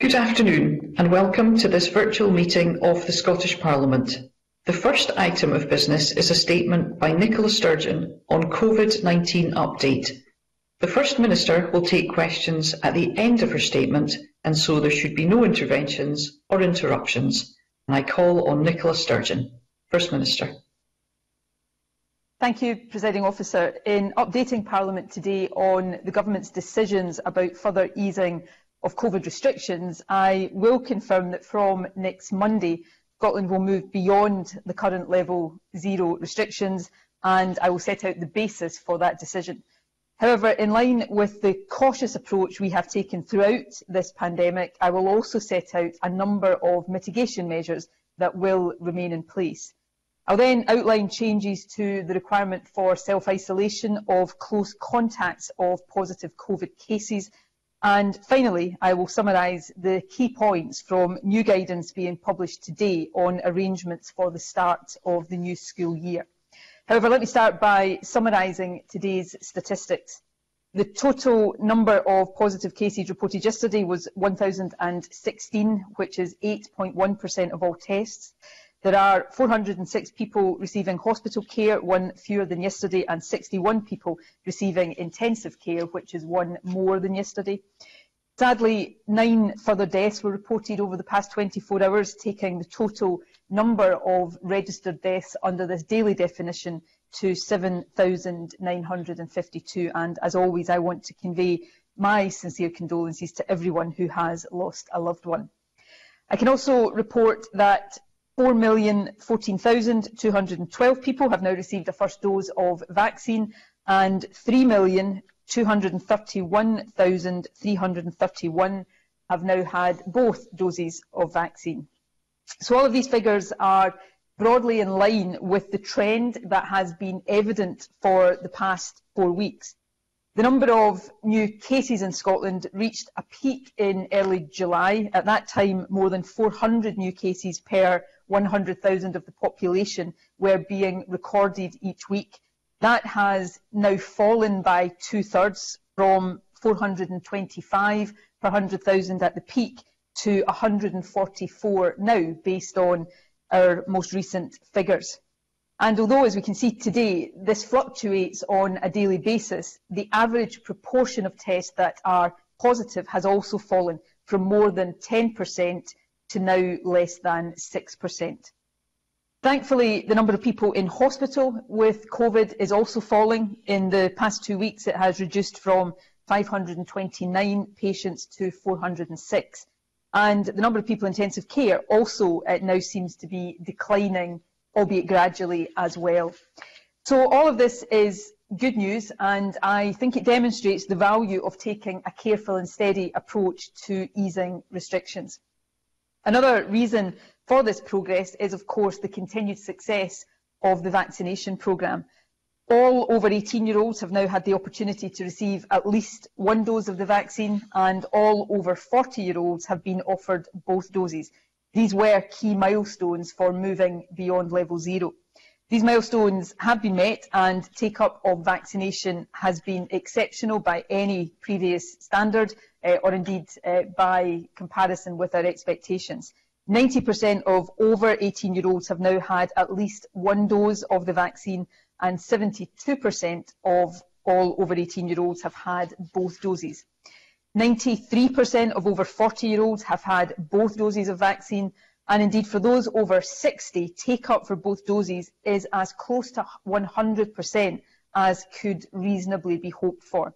Good afternoon and welcome to this virtual meeting of the Scottish Parliament. The first item of business is a statement by Nicola Sturgeon on COVID-19 update. The First Minister will take questions at the end of her statement, and so there should be no interventions or interruptions. And I call on Nicola Sturgeon. First Minister. Thank you, Presiding Officer. In updating Parliament today on the Government's decisions about further easing of COVID restrictions, I will confirm that from next Monday, Scotland will move beyond the current level zero restrictions, and I will set out the basis for that decision. However, in line with the cautious approach we have taken throughout this pandemic, I will also set out a number of mitigation measures that will remain in place. I'll then outline changes to the requirement for self-isolation of close contacts of positive COVID cases. And finally, I will summarise the key points from new guidance being published today on arrangements for the start of the new school year. However, let me start by summarising today's statistics. The total number of positive cases reported yesterday was 1,016, which is 8.1% of all tests. There are 406 people receiving hospital care, one fewer than yesterday, and 61 people receiving intensive care, which is one more than yesterday. Sadly, 9 further deaths were reported over the past 24 hours, taking the total number of registered deaths under this daily definition to 7,952. And as always, I want to convey my sincere condolences to everyone who has lost a loved one. I can also report that 4,014,212 people have now received a first dose of vaccine, and 3,231,331 have now had both doses of vaccine. So all of these figures are broadly in line with the trend that has been evident for the past 4 weeks. The number of new cases in Scotland reached a peak in early July. At that time, more than 400 new cases per 100,000 of the population were being recorded each week. That has now fallen by 2/3, from 425 per 100,000 at the peak to 144 now, based on our most recent figures. And although, as we can see today, this fluctuates on a daily basis, the average proportion of tests that are positive has also fallen from more than 10% to now less than 6%. Thankfully, the number of people in hospital with COVID is also falling. In the past 2 weeks, it has reduced from 529 patients to 406. And the number of people in intensive care also now seems to be declining, albeit gradually as well. So all of this is good news, and I think it demonstrates the value of taking a careful and steady approach to easing restrictions. Another reason for this progress is, of course, the continued success of the vaccination programme. All over 18-year-olds have now had the opportunity to receive at least one dose of the vaccine, and all over 40-year-olds have been offered both doses. These were key milestones for moving beyond level zero. These milestones have been met, and take-up of vaccination has been exceptional by any previous standard, or indeed by comparison with our expectations. 90% of over 18-year-olds have now had at least one dose of the vaccine, and 72% of all over 18-year-olds have had both doses. 93% of over 40-year-olds have had both doses of vaccine, and indeed for those over 60, take-up for both doses is as close to 100% as could reasonably be hoped for.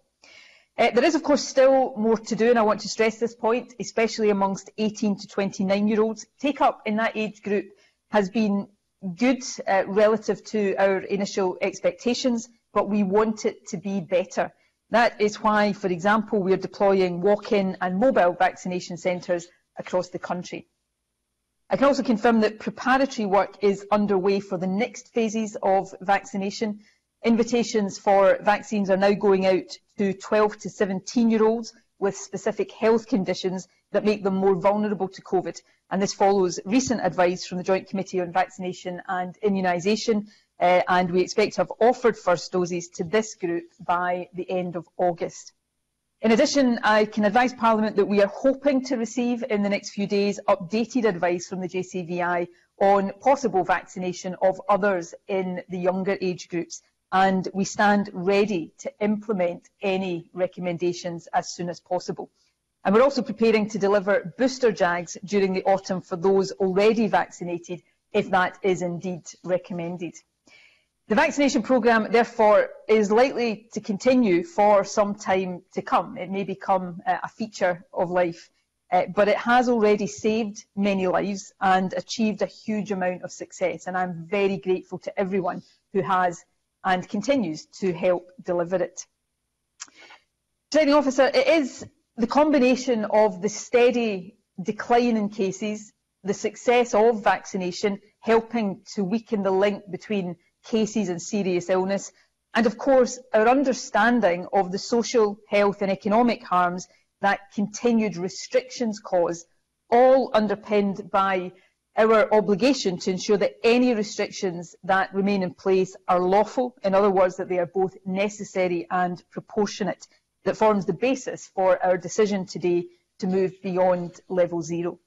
There is, of course, still more to do, and I want to stress this point, especially amongst 18 to 29-year-olds. Take-up in that age group has been good relative to our initial expectations, but we want it to be better. That is why, for example, we are deploying walk-in and mobile vaccination centres across the country. I can also confirm that preparatory work is underway for the next phases of vaccination. Invitations for vaccines are now going out to 12 to 17-year-olds with specific health conditions that make them more vulnerable to COVID. And this follows recent advice from the Joint Committee on Vaccination and Immunisation, and we expect to have offered first doses to this group by the end of August. In addition, I can advise Parliament that we are hoping to receive in the next few days updated advice from the JCVI on possible vaccination of others in the younger age groups, and we stand ready to implement any recommendations as soon as possible. And we're also preparing to deliver booster jags during the autumn for those already vaccinated, if that is indeed recommended. The vaccination programme, therefore, is likely to continue for some time to come. It may become a feature of life, but it has already saved many lives and achieved a huge amount of success. And I'm very grateful to everyone who has and continues to help deliver it. Presiding Officer, it is the combination of the steady decline in cases, the success of vaccination, helping to weaken the link between cases and serious illness, and of course our understanding of the social, health and economic harms that continued restrictions cause, all underpinned by our obligation to ensure that any restrictions that remain in place are lawful, in other words, that they are both necessary and proportionate. That forms the basis for our decision today to move beyond level zero.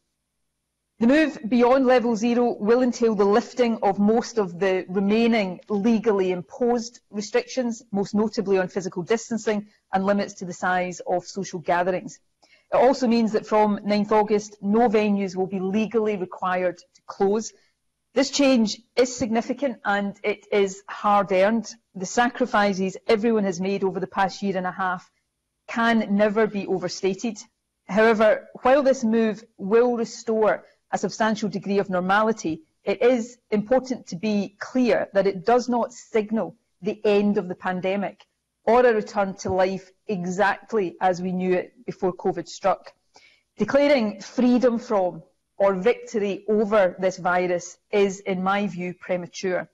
The move beyond level zero will entail the lifting of most of the remaining legally imposed restrictions, most notably on physical distancing and limits to the size of social gatherings. It also means that from 9th August, no venues will be legally required to close. This change is significant and it is hard-earned. The sacrifices everyone has made over the past year and a half can never be overstated. However, while this move will restore a substantial degree of normality, it is important to be clear that it does not signal the end of the pandemic or a return to life exactly as we knew it before COVID struck. Declaring freedom from or victory over this virus is, in my view, premature.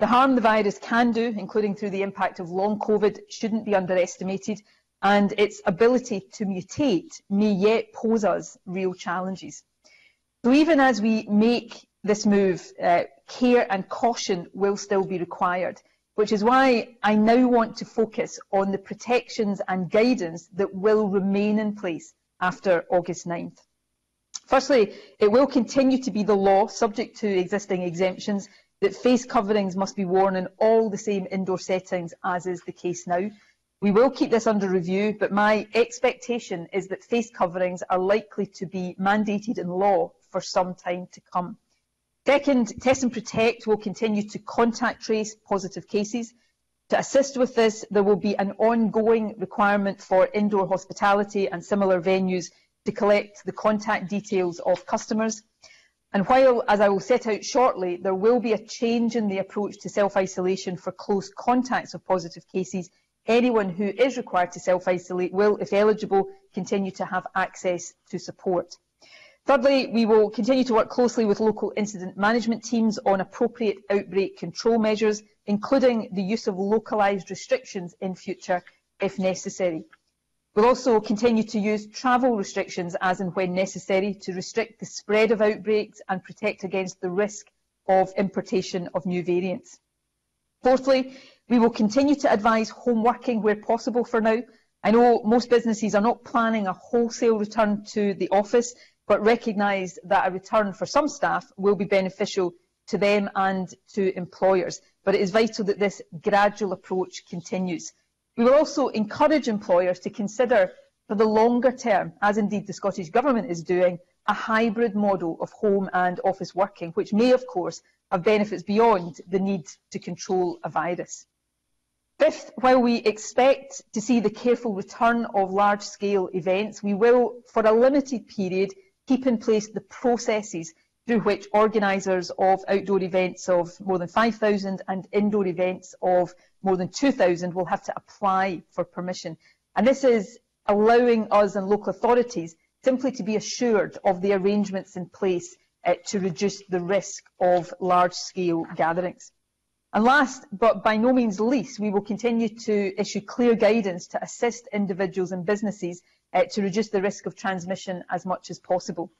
The harm the virus can do, including through the impact of long COVID, shouldn't be underestimated, and its ability to mutate may yet pose us real challenges. So even as we make this move, care and caution will still be required, which is why I now want to focus on the protections and guidance that will remain in place after August 9th. Firstly, it will continue to be the law, subject to existing exemptions, that face coverings must be worn in all the same indoor settings as is the case now. We will keep this under review, but my expectation is that face coverings are likely to be mandated in law for some time to come. Second, Test and Protect will continue to contact trace positive cases. To assist with this, there will be an ongoing requirement for indoor hospitality and similar venues to collect the contact details of customers. And while, as I will set out shortly, there will be a change in the approach to self-isolation for close contacts of positive cases, anyone who is required to self-isolate will, if eligible, continue to have access to support. Thirdly, we will continue to work closely with local incident management teams on appropriate outbreak control measures, including the use of localised restrictions in future, if necessary. We'll also continue to use travel restrictions as and when necessary to restrict the spread of outbreaks and protect against the risk of importation of new variants. Fourthly, we will continue to advise home working where possible for now. I know most businesses are not planning a wholesale return to the office, but recognise that a return for some staff will be beneficial to them and to employers. But it is vital that this gradual approach continues. We will also encourage employers to consider for the longer term, as indeed the Scottish Government is doing, a hybrid model of home and office working, which may, of course, have benefits beyond the need to control a virus. Fifth, while we expect to see the careful return of large-scale events, we will, for a limited period, keep in place the processes through which organisers of outdoor events of more than 5,000 and indoor events of more than 2,000 will have to apply for permission. And this is allowing us and local authorities simply to be assured of the arrangements in place to reduce the risk of large-scale gatherings. And last, but by no means least, we will continue to issue clear guidance to assist individuals and businesses to reduce the risk of transmission as much as possible.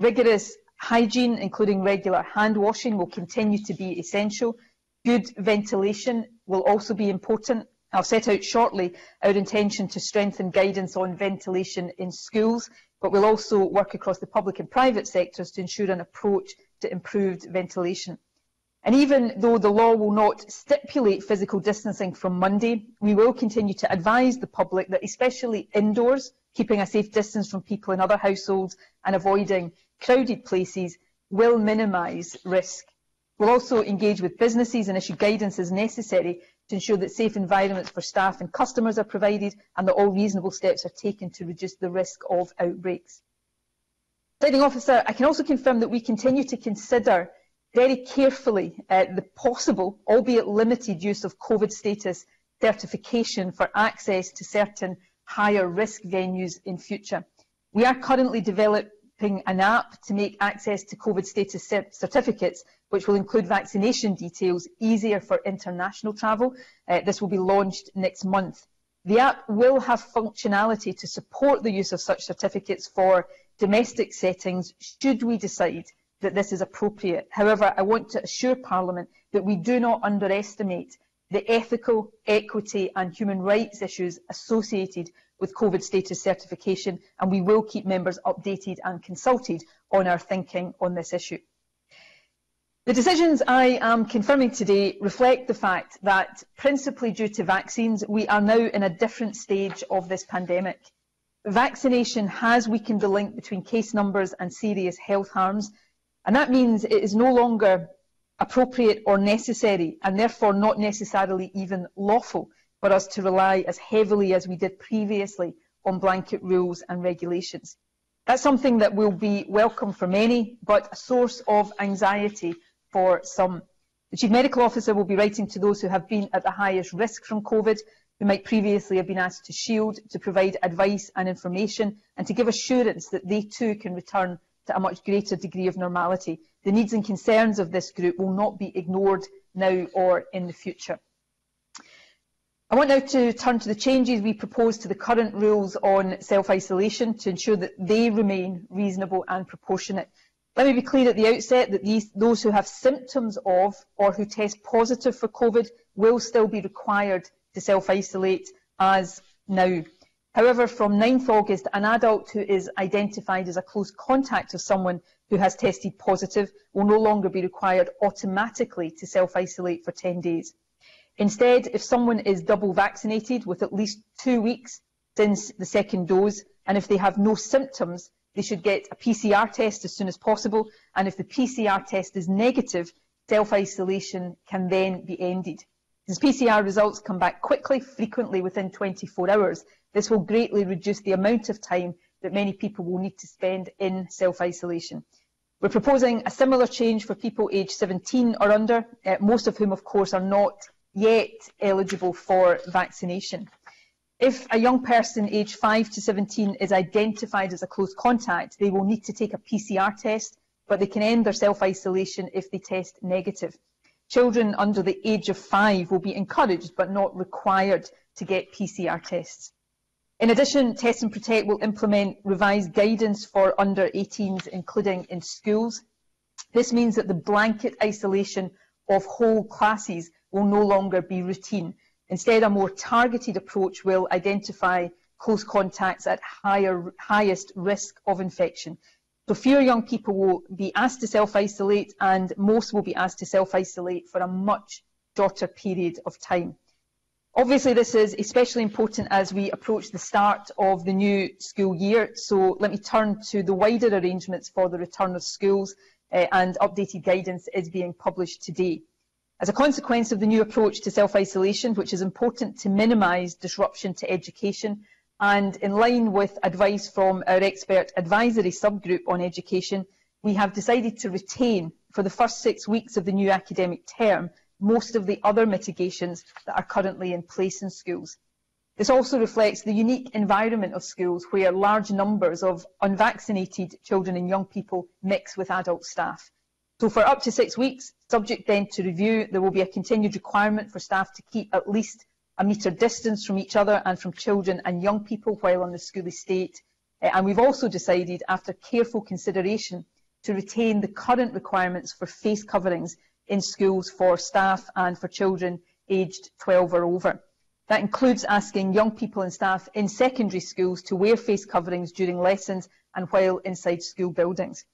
Rigorous hygiene, including regular hand washing, will continue to be essential. Good ventilation will also be important, I'll set out shortly our intention to strengthen guidance on ventilation in schools, but we'll also work across the public and private sectors to ensure an approach to improved ventilation. And even though the law will not stipulate physical distancing from Monday, we will continue to advise the public that, especially indoors, keeping a safe distance from people in other households and avoiding crowded places will minimise risk. We'll also engage with businesses and issue guidance as necessary to ensure that safe environments for staff and customers are provided and that all reasonable steps are taken to reduce the risk of outbreaks. Presiding Officer, I can also confirm that we continue to consider very carefully the possible, albeit limited, use of COVID status certification for access to certain higher risk venues in future. We are currently developing an app to make access to COVID status certificates, which will include vaccination details, easier for international travel. This will be launched next month. The app will have functionality to support the use of such certificates for domestic settings, should we decide that this is appropriate. However, I want to assure Parliament that we do not underestimate the ethical, equity and human rights issues associated with COVID status certification, and we will keep members updated and consulted on our thinking on this issue. The decisions I am confirming today reflect the fact that, principally due to vaccines, we are now in a different stage of this pandemic. Vaccination has weakened the link between case numbers and serious health harms, and that means it is no longer appropriate or necessary, and therefore not necessarily even lawful, for us to rely as heavily as we did previously on blanket rules and regulations. That's something that will be welcome for many, but a source of anxiety for some. The Chief Medical Officer will be writing to those who have been at the highest risk from COVID, who might previously have been asked to shield, to provide advice and information, and to give assurance that they too can return to a much greater degree of normality. The needs and concerns of this group will not be ignored now or in the future. I want now to turn to the changes we propose to the current rules on self-isolation to ensure that they remain reasonable and proportionate. Let me be clear at the outset that those who have symptoms of or who test positive for COVID will still be required to self-isolate as now. However, from 9th August, an adult who is identified as a close contact of someone who has tested positive will no longer be required automatically to self-isolate for 10 days. Instead, if someone is double vaccinated with at least 2 weeks since the second dose, and if they have no symptoms, they should get a PCR test as soon as possible, and if the PCR test is negative, self-isolation can then be ended. Since PCR results come back quickly, frequently within 24 hours, this will greatly reduce the amount of time that many people will need to spend in self-isolation. We're proposing a similar change for people aged 17 or under, most of whom, of course, are not yet eligible for vaccination. If a young person aged 5 to 17 is identified as a close contact, they will need to take a PCR test, but they can end their self-isolation if they test negative. Children under the age of 5 will be encouraged but not required to get PCR tests. In addition, Test and Protect will implement revised guidance for under 18s, including in schools. This means that the blanket isolation of whole classes will no longer be routine. Instead, a more targeted approach will identify close contacts at highest risk of infection. So fewer young people will be asked to self-isolate, and most will be asked to self-isolate for a much shorter period of time. Obviously, this is especially important as we approach the start of the new school year, so let me turn to the wider arrangements for the return of schools, and updated guidance is being published today. As a consequence of the new approach to self-isolation, which is important to minimise disruption to education, and in line with advice from our expert advisory subgroup on education, we have decided to retain, for the first 6 weeks of the new academic term, most of the other mitigations that are currently in place in schools. This also reflects the unique environment of schools, where large numbers of unvaccinated children and young people mix with adult staff. So for up to 6 weeks, subject then to review, there will be a continued requirement for staff to keep at least a metre distance from each other and from children and young people while on the school estate. And we've also decided, after careful consideration, to retain the current requirements for face coverings in schools for staff and for children aged 12 or over. That includes asking young people and staff in secondary schools to wear face coverings during lessons and while inside school buildings.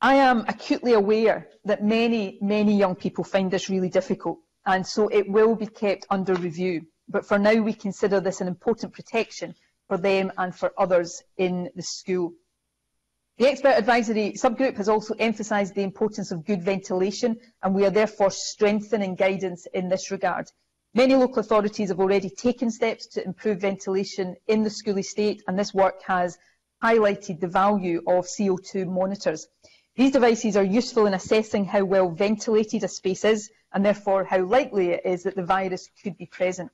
I am acutely aware that many young people find this really difficult, and so it will be kept under review. But for now, we consider this an important protection for them and for others in the school. The Expert Advisory Subgroup has also emphasised the importance of good ventilation, and we are therefore strengthening guidance in this regard. Many local authorities have already taken steps to improve ventilation in the school estate, and this work has highlighted the value of CO2 monitors. These devices are useful in assessing how well ventilated a space is, and therefore how likely it is that the virus could be present.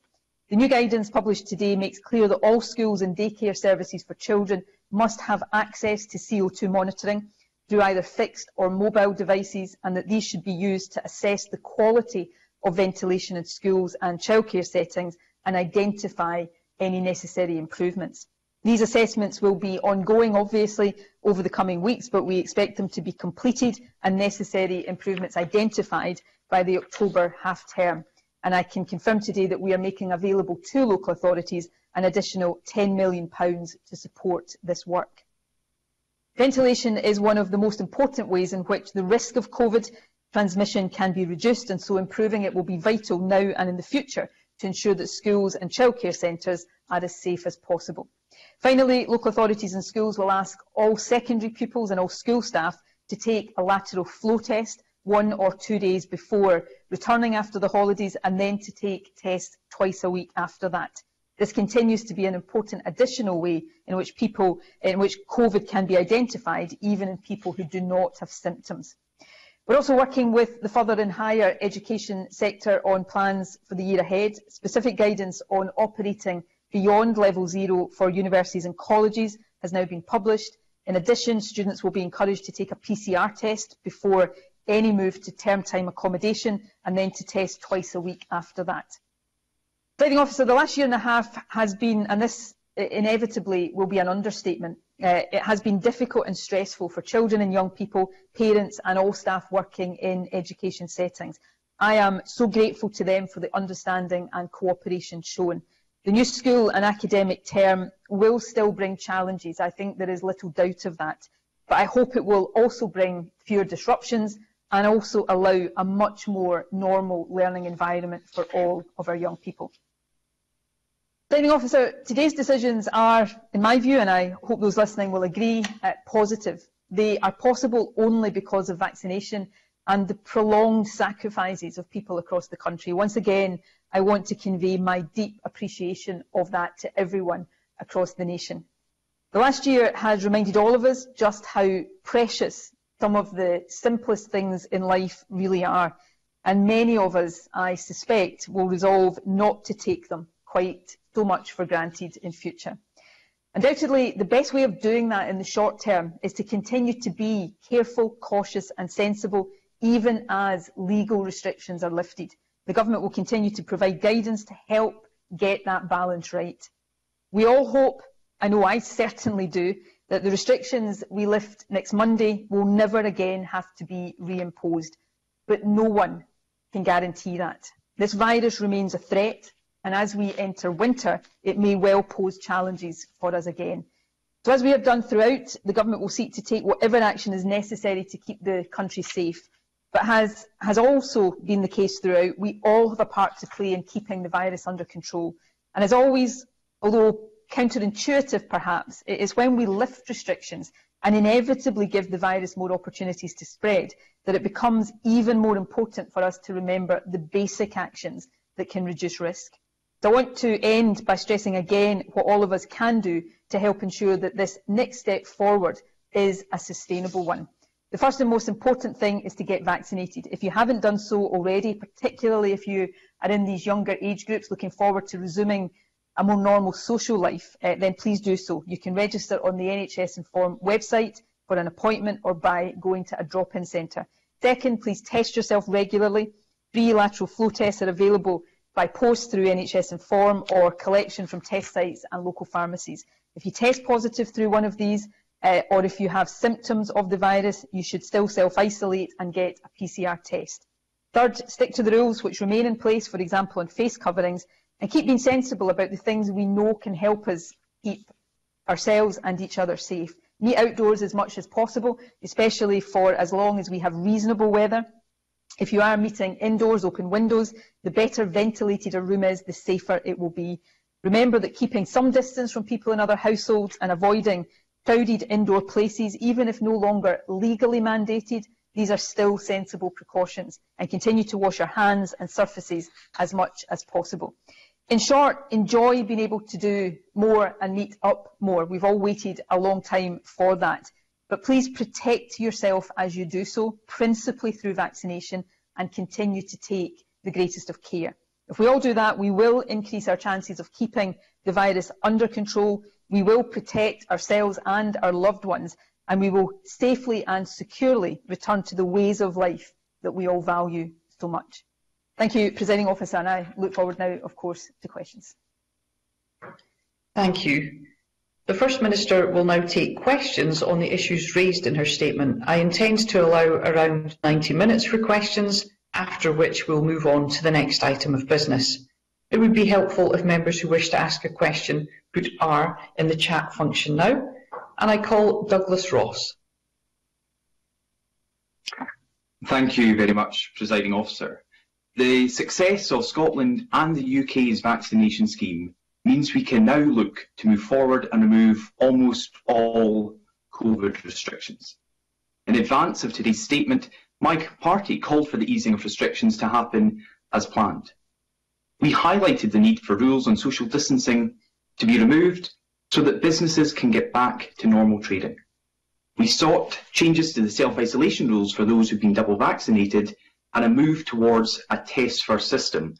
The new guidance published today makes clear that all schools and daycare services for children must have access to CO2 monitoring through either fixed or mobile devices, and that these should be used to assess the quality of ventilation in schools and childcare settings and identify any necessary improvements. These assessments will be ongoing, obviously, over the coming weeks, but we expect them to be completed and necessary improvements identified by the October half-term. And I can confirm today that we are making available to local authorities an additional £10 million to support this work. Ventilation is one of the most important ways in which the risk of COVID transmission can be reduced, and so improving it will be vital now and in the future to ensure that schools and childcare centres are as safe as possible. Finally, local authorities and schools will ask all secondary pupils and all school staff to take a lateral flow test 1 or 2 days before returning after the holidays, and then to take tests twice a week after that. This continues to be an important additional way in which COVID can be identified, even in people who do not have symptoms. We're also working with the further and higher education sector on plans for the year ahead, specific guidance on operating beyond level zero for universities and colleges has now been published. In addition, students will be encouraged to take a PCR test before any move to term time accommodation, and then to test twice a week after that. Presiding Officer, the last year and a half has been, and this inevitably will be an understatement, it has been difficult and stressful for children and young people, parents and all staff working in education settings. I am so grateful to them for the understanding and cooperation shown. The new school and academic term will still bring challenges, I think there is little doubt of that, but I hope it will also bring fewer disruptions and also allow a much more normal learning environment for all of our young people. Presiding Officer, today's decisions are, in my view, and I hope those listening will agree, positive. They are possible only because of vaccination and the prolonged sacrifices of people across the country. Once again, I want to convey my deep appreciation of that to everyone across the nation. The last year has reminded all of us just how precious some of the simplest things in life really are, and many of us, I suspect, will resolve not to take them quite so much for granted in future. Undoubtedly, the best way of doing that in the short term is to continue to be careful, cautious and sensible, even as legal restrictions are lifted. The government will continue to provide guidance to help get that balance right. We all hope, I know I certainly do, that the restrictions we lift next Monday will never again have to be reimposed. But no one can guarantee that. This virus remains a threat, and as we enter winter, it may well pose challenges for us again. So as we have done throughout, the government will seek to take whatever action is necessary to keep the country safe. But as has also been the case throughout, we all have a part to play in keeping the virus under control. And as always, although counterintuitive perhaps, it is when we lift restrictions and inevitably give the virus more opportunities to spread that it becomes even more important for us to remember the basic actions that can reduce risk. So I want to end by stressing again what all of us can do to help ensure that this next step forward is a sustainable one. The first and most important thing is to get vaccinated. If you haven't done so already, particularly if you are in these younger age groups looking forward to resuming a more normal social life, then please do so. You can register on the NHS Inform website for an appointment or by going to a drop-in centre. Second, please test yourself regularly. Free lateral flow tests are available by post through NHS Inform or collection from test sites and local pharmacies. If you test positive through one of these, or if you have symptoms of the virus, you should still self-isolate and get a PCR test. Third, stick to the rules which remain in place, for example on face coverings. and keep being sensible about the things we know can help us keep ourselves and each other safe. Meet outdoors as much as possible, especially for as long as we have reasonable weather. If you are meeting indoors, open windows, the better ventilated a room is, the safer it will be. Remember that keeping some distance from people in other households and avoiding crowded indoor places, even if no longer legally mandated, these are still sensible precautions, and continue to wash your hands and surfaces as much as possible. In short, enjoy being able to do more and meet up more. We've all waited a long time for that. But please protect yourself as you do so, principally through vaccination, and continue to take the greatest of care. If we all do that, we will increase our chances of keeping the virus under control. We will protect ourselves and our loved ones, and we will safely and securely return to the ways of life that we all value so much. Thank you, Presiding Officer, and I look forward now, of course, to questions. Thank you. The First Minister will now take questions on the issues raised in her statement. I intend to allow around 90 minutes for questions, after which we'll move on to the next item of business. It would be helpful if members who wish to ask a question put R in the chat function now. And I call Douglas Ross. Thank you very much, Presiding Officer. The success of Scotland and the UK's vaccination scheme means we can now look to move forward and remove almost all COVID restrictions. In advance of today's statement, my party called for the easing of restrictions to happen as planned. We highlighted the need for rules on social distancing to be removed so that businesses can get back to normal trading. We sought changes to the self-isolation rules for those who've been double vaccinated and a move towards a test-first system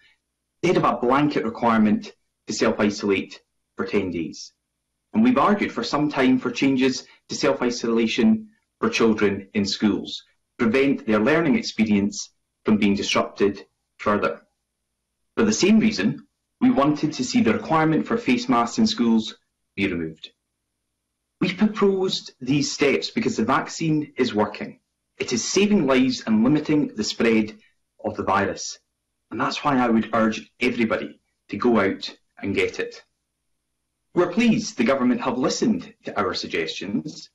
instead of a blanket requirement to self-isolate for 10 days. And we've argued for some time for changes to self-isolation for children in schools to prevent their learning experience from being disrupted further. For the same reason, we wanted to see the requirement for face masks in schools be removed. We've proposed these steps because the vaccine is working. It is saving lives and limiting the spread of the virus. And that's why I would urge everybody to go out and get it. We're pleased the government have listened to our suggestions.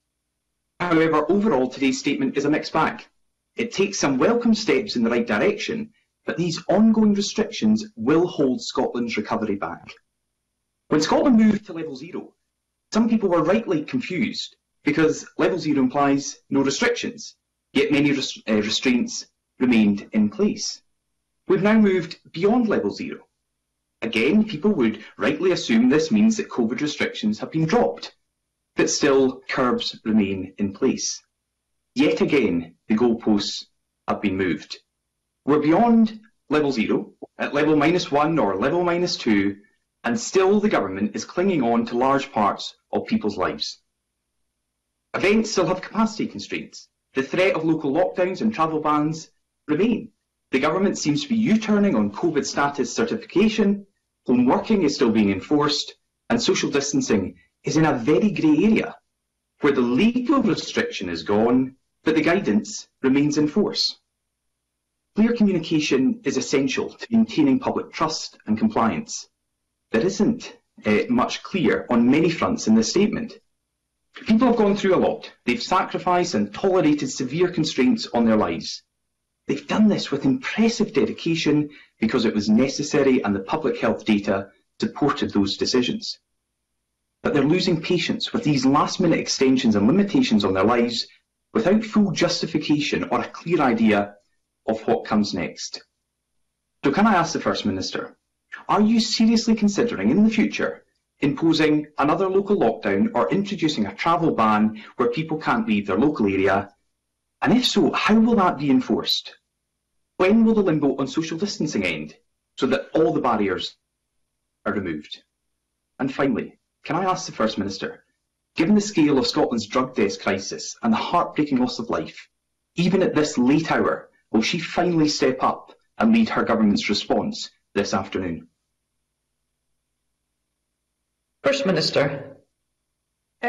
However, overall, today's statement is a mixed bag. It takes some welcome steps in the right direction, but these ongoing restrictions will hold Scotland's recovery back. When Scotland moved to level zero, some people were rightly confused because level zero implies no restrictions, yet many restraints remained in place. We've now moved beyond level zero. Again, people would rightly assume this means that COVID restrictions have been dropped, but still curbs remain in place. Yet again, the goalposts have been moved. We're beyond level zero, at level -1 or level -2, and still the government is clinging on to large parts of people's lives. Events still have capacity constraints. The threat of local lockdowns and travel bans remain. The government seems to be U-turning on COVID status certification, home working is still being enforced, and social distancing is in a very grey area, where the legal restriction is gone, but the guidance remains in force. Clear communication is essential to maintaining public trust and compliance. There isn't much clear on many fronts in this statement. People have gone through a lot. They've sacrificed and tolerated severe constraints on their lives. They've done this with impressive dedication because it was necessary and the public health data supported those decisions. But they're losing patience with these last-minute extensions and limitations on their lives without full justification or a clear idea of what comes next. So can I ask the First Minister, are you seriously considering in the future imposing another local lockdown or introducing a travel ban where people can't leave their local area? And if so, how will that be enforced? When will the limbo on social distancing end so that all the barriers are removed? And finally, can I ask the First Minister, given the scale of Scotland's drug death crisis and the heartbreaking loss of life, even at this late hour, will she finally step up and lead her government's response this afternoon? First Minister.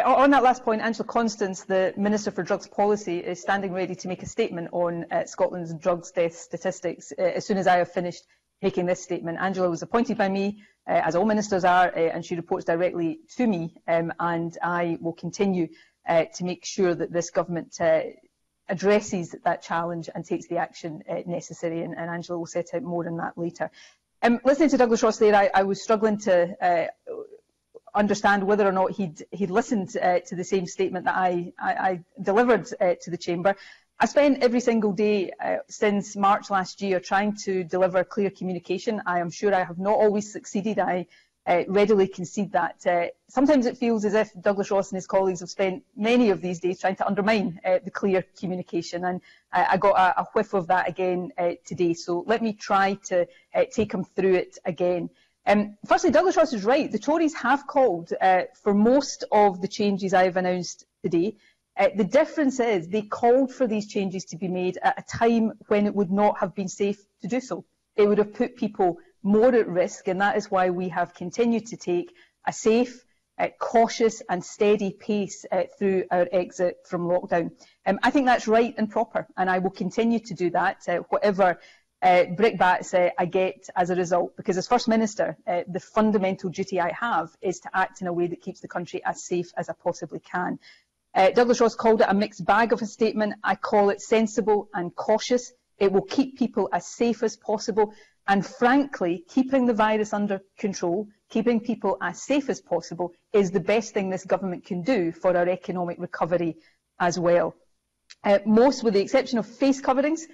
On that last point, Angela Constance, the Minister for Drugs Policy, is standing ready to make a statement on Scotland's drugs death statistics as soon as I have finished making this statement. Angela was appointed by me as all ministers are, and she reports directly to me, and I will continue to make sure that this government addresses that challenge and takes the action necessary, and Angela will set out more on that later. Listening to Douglas Ross there, I was struggling to understand whether or not he'd listened to the same statement that I delivered to the Chamber. I spent every single day since March last year trying to deliver clear communication. I am sure I have not always succeeded. I readily concede that. Sometimes it feels as if Douglas Ross and his colleagues have spent many of these days trying to undermine the clear communication, and I got a whiff of that again today. So let me try to take him through it again. Firstly, Douglas Ross is right. The Tories have called for most of the changes I have announced today. The difference is they called for these changes to be made at a time when it would not have been safe to do so. It would have put people more at risk, and that is why we have continued to take a safe, cautious and steady pace through our exit from lockdown. I think that's right and proper, and I will continue to do that, whatever brickbats I get as a result, because as First Minister, the fundamental duty I have is to act in a way that keeps the country as safe as I possibly can. Douglas Ross called it a mixed bag of a statement. I call it sensible and cautious. It will keep people as safe as possible. And frankly, keeping the virus under control, keeping people as safe as possible is the best thing this government can do for our economic recovery as well. Most, with the exception of face coverings,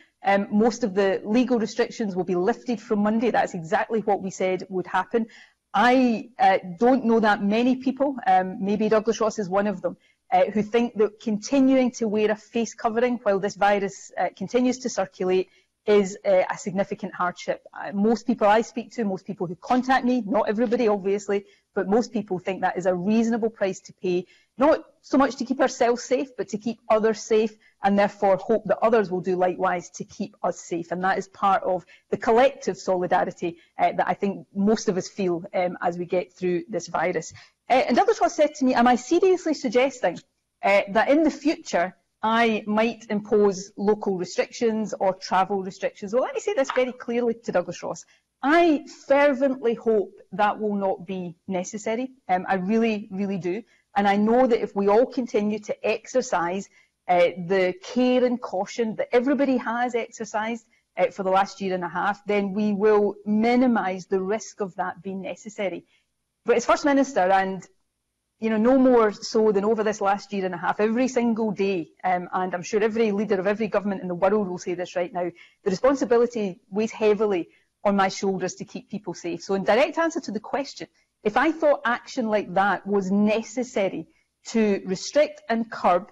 most of the legal restrictions will be lifted from Monday. That's exactly what we said would happen. I don't know that many people, maybe Douglas Ross is one of them, who think that continuing to wear a face covering while this virus continues to circulate is a significant hardship. Most people I speak to, most people who contact me, not everybody obviously, but most people think that is a reasonable price to pay, not so much to keep ourselves safe, but to keep others safe, and therefore hope that others will do likewise to keep us safe. And that is part of the collective solidarity that I think most of us feel as we get through this virus. And Douglas Ross said to me, am I seriously suggesting that in the future I might impose local restrictions or travel restrictions? Well, let me say this very clearly to Douglas Ross. I fervently hope that will not be necessary. I really, really do. And I know that if we all continue to exercise the care and caution that everybody has exercised for the last year and a half, then we will minimise the risk of that being necessary. But as First Minister, and you know, no more so than over this last year and a half, every single day, and I'm sure every leader of every government in the world will say this right now, the responsibility weighs heavily on my shoulders to keep people safe. So in direct answer to the question, if I thought action like that was necessary to restrict and curb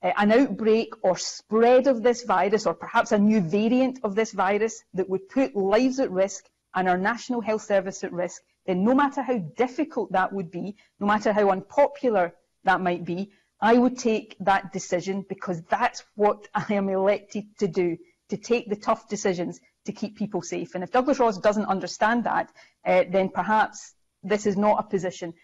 an outbreak or spread of this virus, or perhaps a new variant of this virus that would put lives at risk and our National Health Service at risk, then no matter how difficult that would be, no matter how unpopular that might be, I would take that decision, because that's what I am elected to do, to take the tough decisions to keep people safe. And if Douglas Ross doesn't understand that, then perhaps this is not a position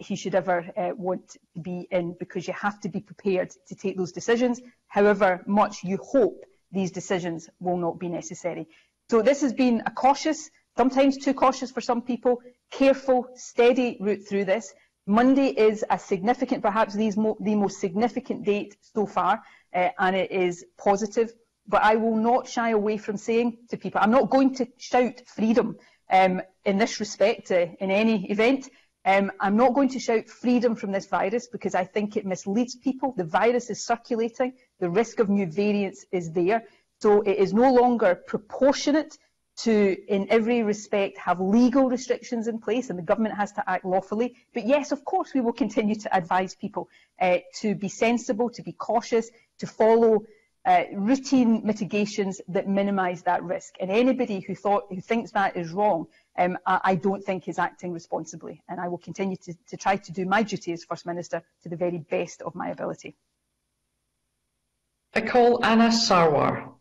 he should ever want to be in, because you have to be prepared to take those decisions, however much you hope these decisions will not be necessary. So this has been a cautious, sometimes too cautious for some people, careful, steady route through this. Monday is a significant, perhaps the most significant date so far, and it is positive. But I will not shy away from saying to people, I'm not going to shout freedom in this respect, in any event. I'm not going to shout freedom from this virus, because I think it misleads people. The virus is circulating. The risk of new variants is there. So it is no longer proportionate to, in every respect, have legal restrictions in place, and the government has to act lawfully. But yes, of course, we will continue to advise people to be sensible, to be cautious, to follow routine mitigations that minimise that risk. And anybody who thinks that is wrong, I don't think is acting responsibly. And I will continue to try to do my duty as First Minister to the very best of my ability. I call Anas Sarwar.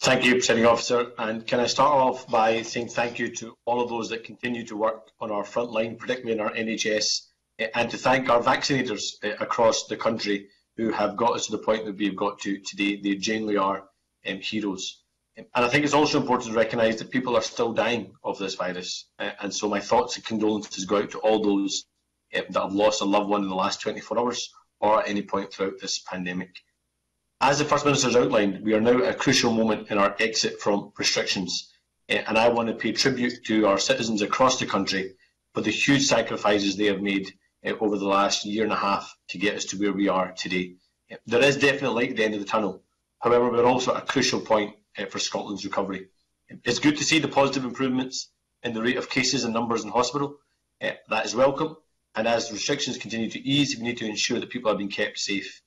Thank you, Presiding Officer, and can I start off by saying thank you to all of those that continue to work on our front line, particularly in our NHS, and to thank our vaccinators across the country who have got us to the point that we've got to today. They genuinely are heroes. And I think it's also important to recognise that people are still dying of this virus. And so my thoughts and condolences go out to all those that have lost a loved one in the last 24 hours or at any point throughout this pandemic. As the First Minister has outlined, we are now at a crucial moment in our exit from restrictions. And I want to pay tribute to our citizens across the country for the huge sacrifices they have made over the last year and a half to get us to where we are today. There is definite light at the end of the tunnel. However, we're also at a crucial point for Scotland's recovery. It's good to see the positive improvements in the rate of cases and numbers in hospital. That is welcome. And as restrictions continue to ease, we need to ensure that people are being kept safe.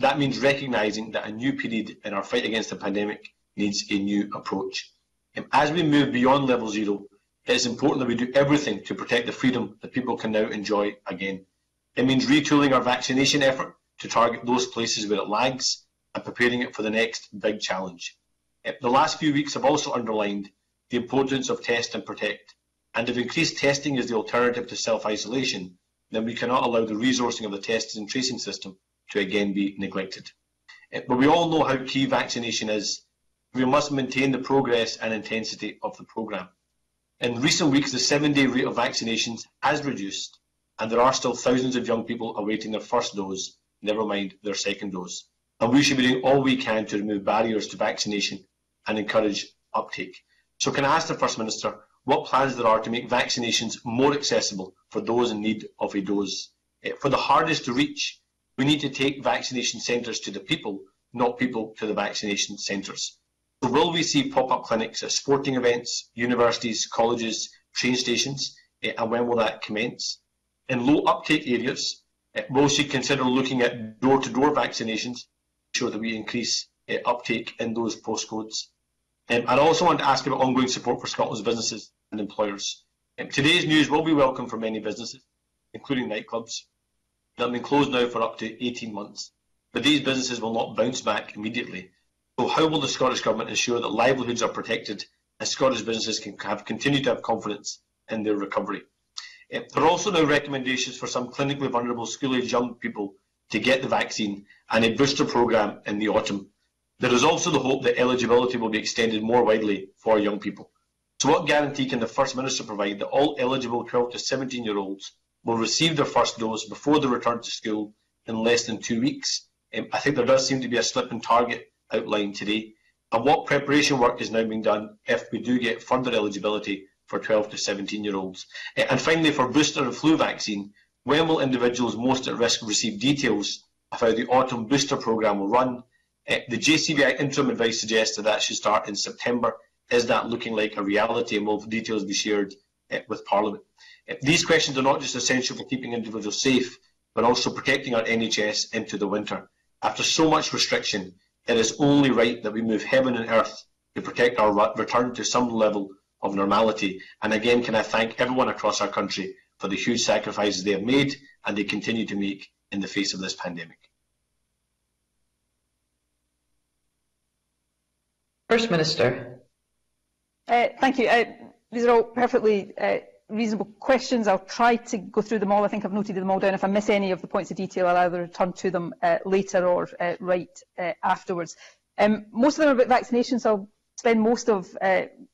That means recognising that a new period in our fight against the pandemic needs a new approach. As we move beyond level zero, it is important that we do everything to protect the freedom that people can now enjoy again. It means retooling our vaccination effort to target those places where it lags and preparing it for the next big challenge. The last few weeks have also underlined the importance of test and protect, and if increased testing is the alternative to self-isolation, then we cannot allow the resourcing of the testing and tracing system to again be neglected. But we all know how key vaccination is. We must maintain the progress and intensity of the programme. In recent weeks, the 7-day rate of vaccinations has reduced, and there are still thousands of young people awaiting their first dose, never mind their second dose. And we should be doing all we can to remove barriers to vaccination and encourage uptake. So can I ask the First Minister what plans there are to make vaccinations more accessible for those in need of a dose? For the hardest to reach, we need to take vaccination centres to the people, not people to the vaccination centres. So will we see pop-up clinics at sporting events, universities, colleges, train stations, and when will that commence? In low uptake areas, will she consider looking at door-to-door vaccinations to ensure that we increase uptake in those postcodes? I also want to ask about ongoing support for Scotland's businesses and employers. Today's news will be welcome for many businesses, including nightclubs, that have been closed now for up to 18 months. But these businesses will not bounce back immediately. So how will the Scottish Government ensure that livelihoods are protected and Scottish businesses can continue to have confidence in their recovery? There are also now recommendations for some clinically vulnerable school-aged young people to get the vaccine and a booster programme in the autumn. There is also the hope that eligibility will be extended more widely for young people. So what guarantee can the First Minister provide that all eligible 12 to 17-year-olds will receive their first dose before the return to school in less than 2 weeks? I think there does seem to be a slip in target outlined today. And what preparation work is now being done if we do get further eligibility for 12 to 17-year-olds? And finally, for booster and flu vaccine, when will individuals most at risk receive details of how the autumn booster programme will run? The JCVI interim advice suggests that should start in September. Is that looking like a reality, and will details be shared with Parliament? These questions are not just essential for keeping individuals safe, but also protecting our NHS into the winter. After so much restriction, it is only right that we move heaven and earth to protect our return to some level of normality. And again, can I thank everyone across our country for the huge sacrifices they have made and they continue to make in the face of this pandemic. First Minister. Thank you. These are all perfectly reasonable questions. I'll try to go through them all. I think I've noted them all down. If I miss any of the points of detail, I'll either return to them later or write afterwards. Most of them are about vaccinations, so I'll spend most of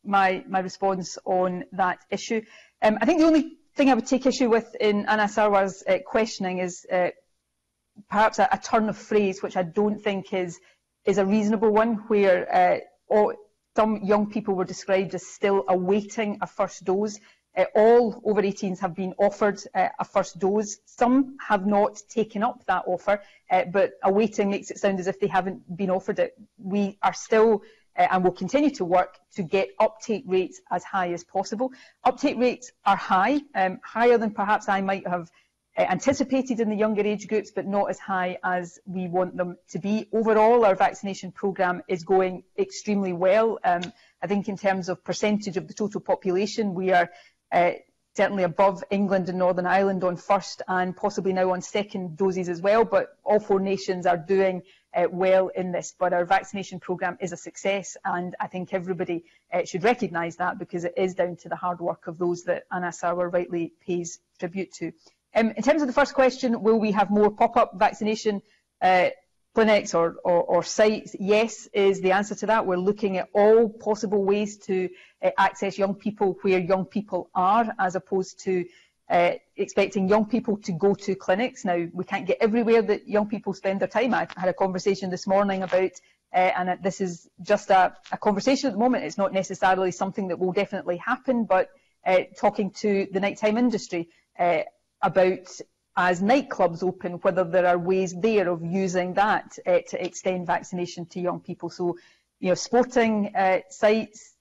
my response on that issue. I think the only thing I would take issue with in Anas Sarwar's questioning is perhaps a turn of phrase, which I don't think is a reasonable one, where some young people were described as still awaiting a first dose. All over 18s have been offered a first dose. Some have not taken up that offer, but awaiting makes it sound as if they haven't been offered it. We are still and will continue to work to get uptake rates as high as possible. Uptake rates are high, higher than perhaps I might have anticipated in the younger age groups, but not as high as we want them to be. Overall, our vaccination programme is going extremely well. I think in terms of percentage of the total population, we are certainly above England and Northern Ireland on first and possibly now on second doses as well, but all four nations are doing well in this. But our vaccination programme is a success, and I think everybody should recognise that, because it is down to the hard work of those that Anas Sarwar rightly pays tribute to. In terms of the first question, will we have more pop-up vaccination clinics or sites? Yes is the answer to that. We're looking at all possible ways to access young people where young people are, as opposed to expecting young people to go to clinics. Now, we can't get everywhere that young people spend their time. I had a conversation this morning about, and this is just a conversation at the moment, it's not necessarily something that will definitely happen, but talking to the nighttime industry about, as nightclubs open, whether there are ways there of using that to extend vaccination to young people. So, you know, sporting sites,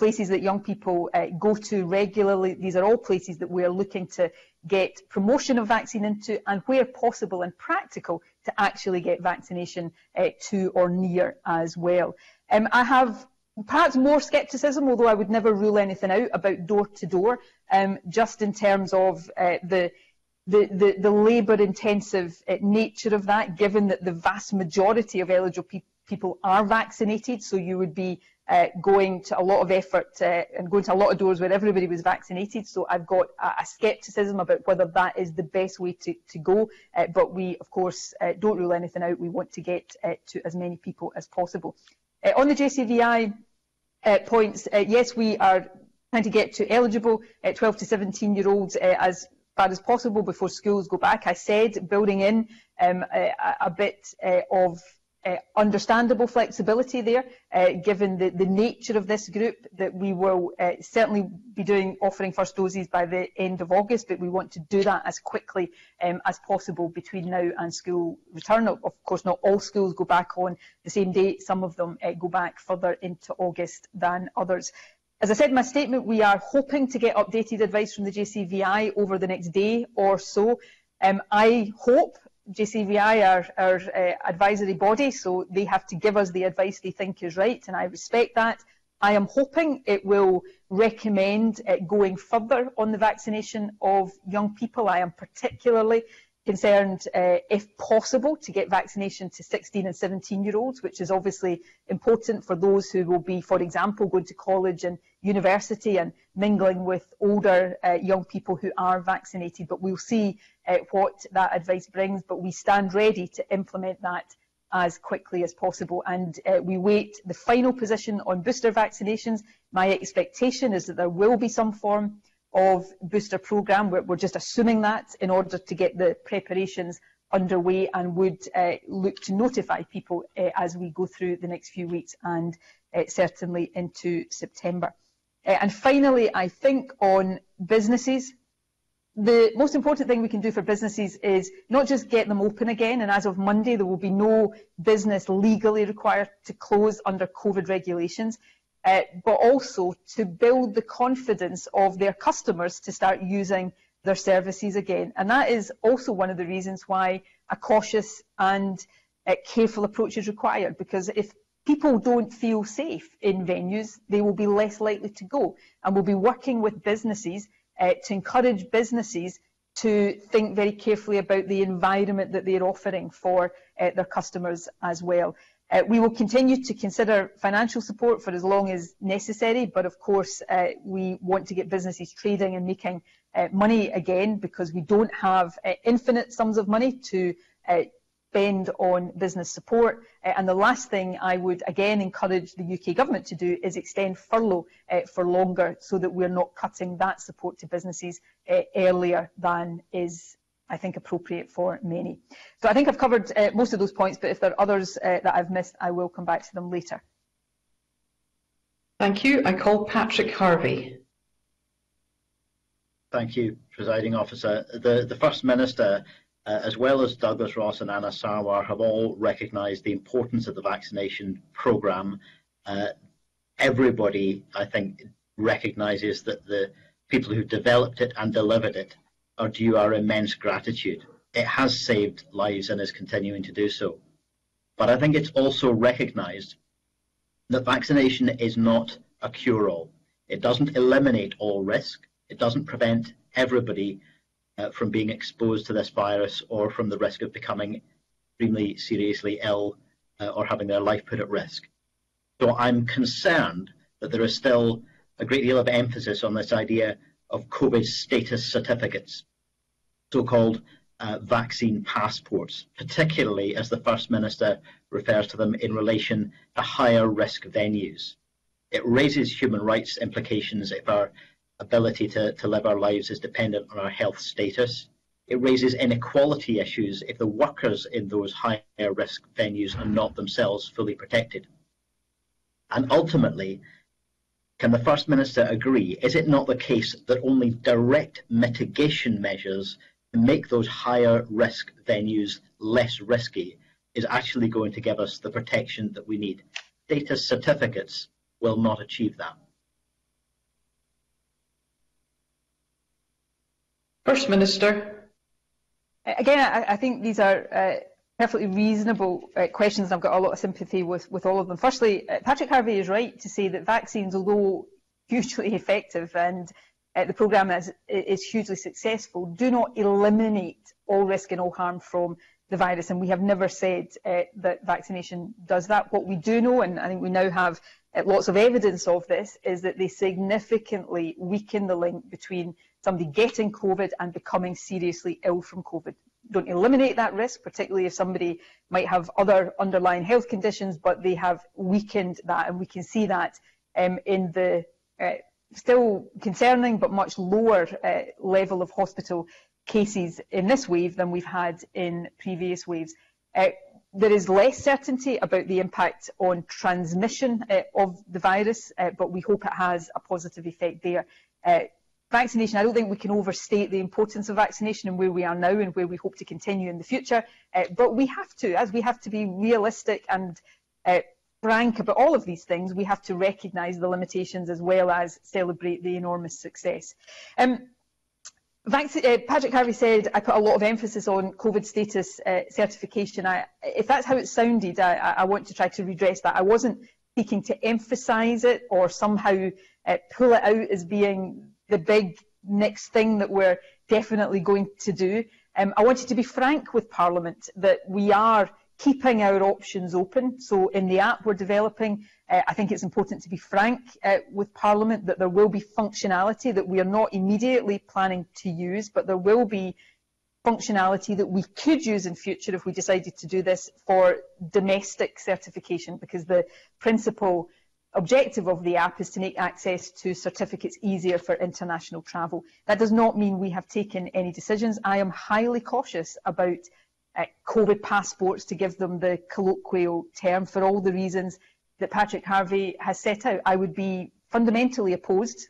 places that young people go to regularly, these are all places that we are looking to get promotion of vaccine into, and where possible and practical to actually get vaccination to or near as well. I have perhaps more scepticism, although I would never rule anything out, about door-to-door, just in terms of the labour-intensive nature of that, given that the vast majority of eligible people are vaccinated, so you would be going to a lot of effort and going to a lot of doors where everybody was vaccinated. So I've got a scepticism about whether that is the best way to go, but we, of course, don't rule anything out. We want to get to as many people as possible. On the JCVI points, yes, we are trying to get to eligible 12 to 17-year-olds as far as possible before schools go back. I said building in a bit of understandable flexibility there, given the nature of this group, that we will certainly be offering first doses by the end of August, but we want to do that as quickly as possible between now and school return. Of course, not all schools go back on the same day. Some of them go back further into August than others. As I said in my statement, we are hoping to get updated advice from the JCVI over the next day or so. I hope JCVI are our advisory body, so they have to give us the advice they think is right, and I respect that. I am hoping it will recommend going further on the vaccination of young people. I am particularly concerned, if possible, to get vaccination to 16 and 17-year-olds, which is obviously important for those who will be, for example, going to college and university and mingling with older young people who are vaccinated. But we'll see what that advice brings, but we stand ready to implement that as quickly as possible, and we wait the final position on booster vaccinations. My expectation is that there will be some form of booster programme. We're just assuming that in order to get the preparations underway, and would look to notify people as we go through the next few weeks and certainly into September. And finally, I think on businesses, the most important thing we can do for businesses is not just get them open again, and as of Monday there will be no business legally required to close under COVID regulations, but also to build the confidence of their customers to start using their services again. And that is also one of the reasons why a cautious and careful approach is required, because if people don't feel safe in venues, they will be less likely to go. And we'll be working with businesses to encourage businesses to think very carefully about the environment that they're offering for their customers as well. We will continue to consider financial support for as long as necessary, but of course we want to get businesses trading and making money again, because we don't have infinite sums of money to spend on business support. And the last thing I would again encourage the UK government to do is extend furlough for longer, so that we're not cutting that support to businesses earlier than is, I think, appropriate for many. So I think I've covered most of those points, but if there are others that I've missed, I will come back to them later. Thank you. I call Patrick Harvey. Thank you, Presiding Officer. The First Minister, as well as Douglas Ross and Anas Sarwar, have all recognised the importance of the vaccination programme. Everybody, I think, recognises that the people who developed it and delivered it are due our immense gratitude. It has saved lives and is continuing to do so. But I think it's also recognised that vaccination is not a cure-all. It doesn't eliminate all risk. It doesn't prevent everybody from being exposed to this virus or from the risk of becoming extremely seriously ill or having their life put at risk. So I'm concerned that there is still a great deal of emphasis on this idea of COVID status certificates, so-called vaccine passports, particularly as the First Minister refers to them in relation to higher risk venues. It raises human rights implications if our ability to live our lives is dependent on our health status. It raises inequality issues if the workers in those higher risk venues are not themselves fully protected. And ultimately, can the First Minister agree, is it not the case that only direct mitigation measures to make those higher risk venues less risky is actually going to give us the protection that we need? Status certificates will not achieve that. First Minister. Again, I think these are perfectly reasonable questions, and I've got a lot of sympathy with all of them. Firstly, Patrick Harvey is right to say that vaccines, although hugely effective and the programme is hugely successful, do not eliminate all risk and all harm from the virus, and we have never said that vaccination does that. What we do know, and I think we now have lots of evidence of this, is that they significantly weaken the link between somebody getting COVID and becoming seriously ill from COVID. Don't eliminate that risk, particularly if somebody might have other underlying health conditions, but they have weakened that, and we can see that in the still concerning but much lower level of hospital cases in this wave than we've had in previous waves. There is less certainty about the impact on transmission of the virus, but we hope it has a positive effect there. Vaccination, I don't think we can overstate the importance of vaccination and where we are now and where we hope to continue in the future, but we have to, as we have to be realistic and frank about all of these things, we have to recognise the limitations as well as celebrate the enormous success. Patrick Harvey said, I put a lot of emphasis on COVID status certification. If that's how it sounded, I want to try to redress that. I wasn't seeking to emphasise it or somehow pull it out as being the big next thing that we're definitely going to do. I wanted to be frank with Parliament that we are keeping our options open. So in the app we're developing, I think it's important to be frank with Parliament that there will be functionality that we are not immediately planning to use, but there will be functionality that we could use in future if we decided to do this for domestic certification, because the principal objective of the app is to make access to certificates easier for international travel. That does not mean we have taken any decisions. I am highly cautious about COVID passports, to give them the colloquial term, for all the reasons that Patrick Harvey has set out. I would be fundamentally opposed,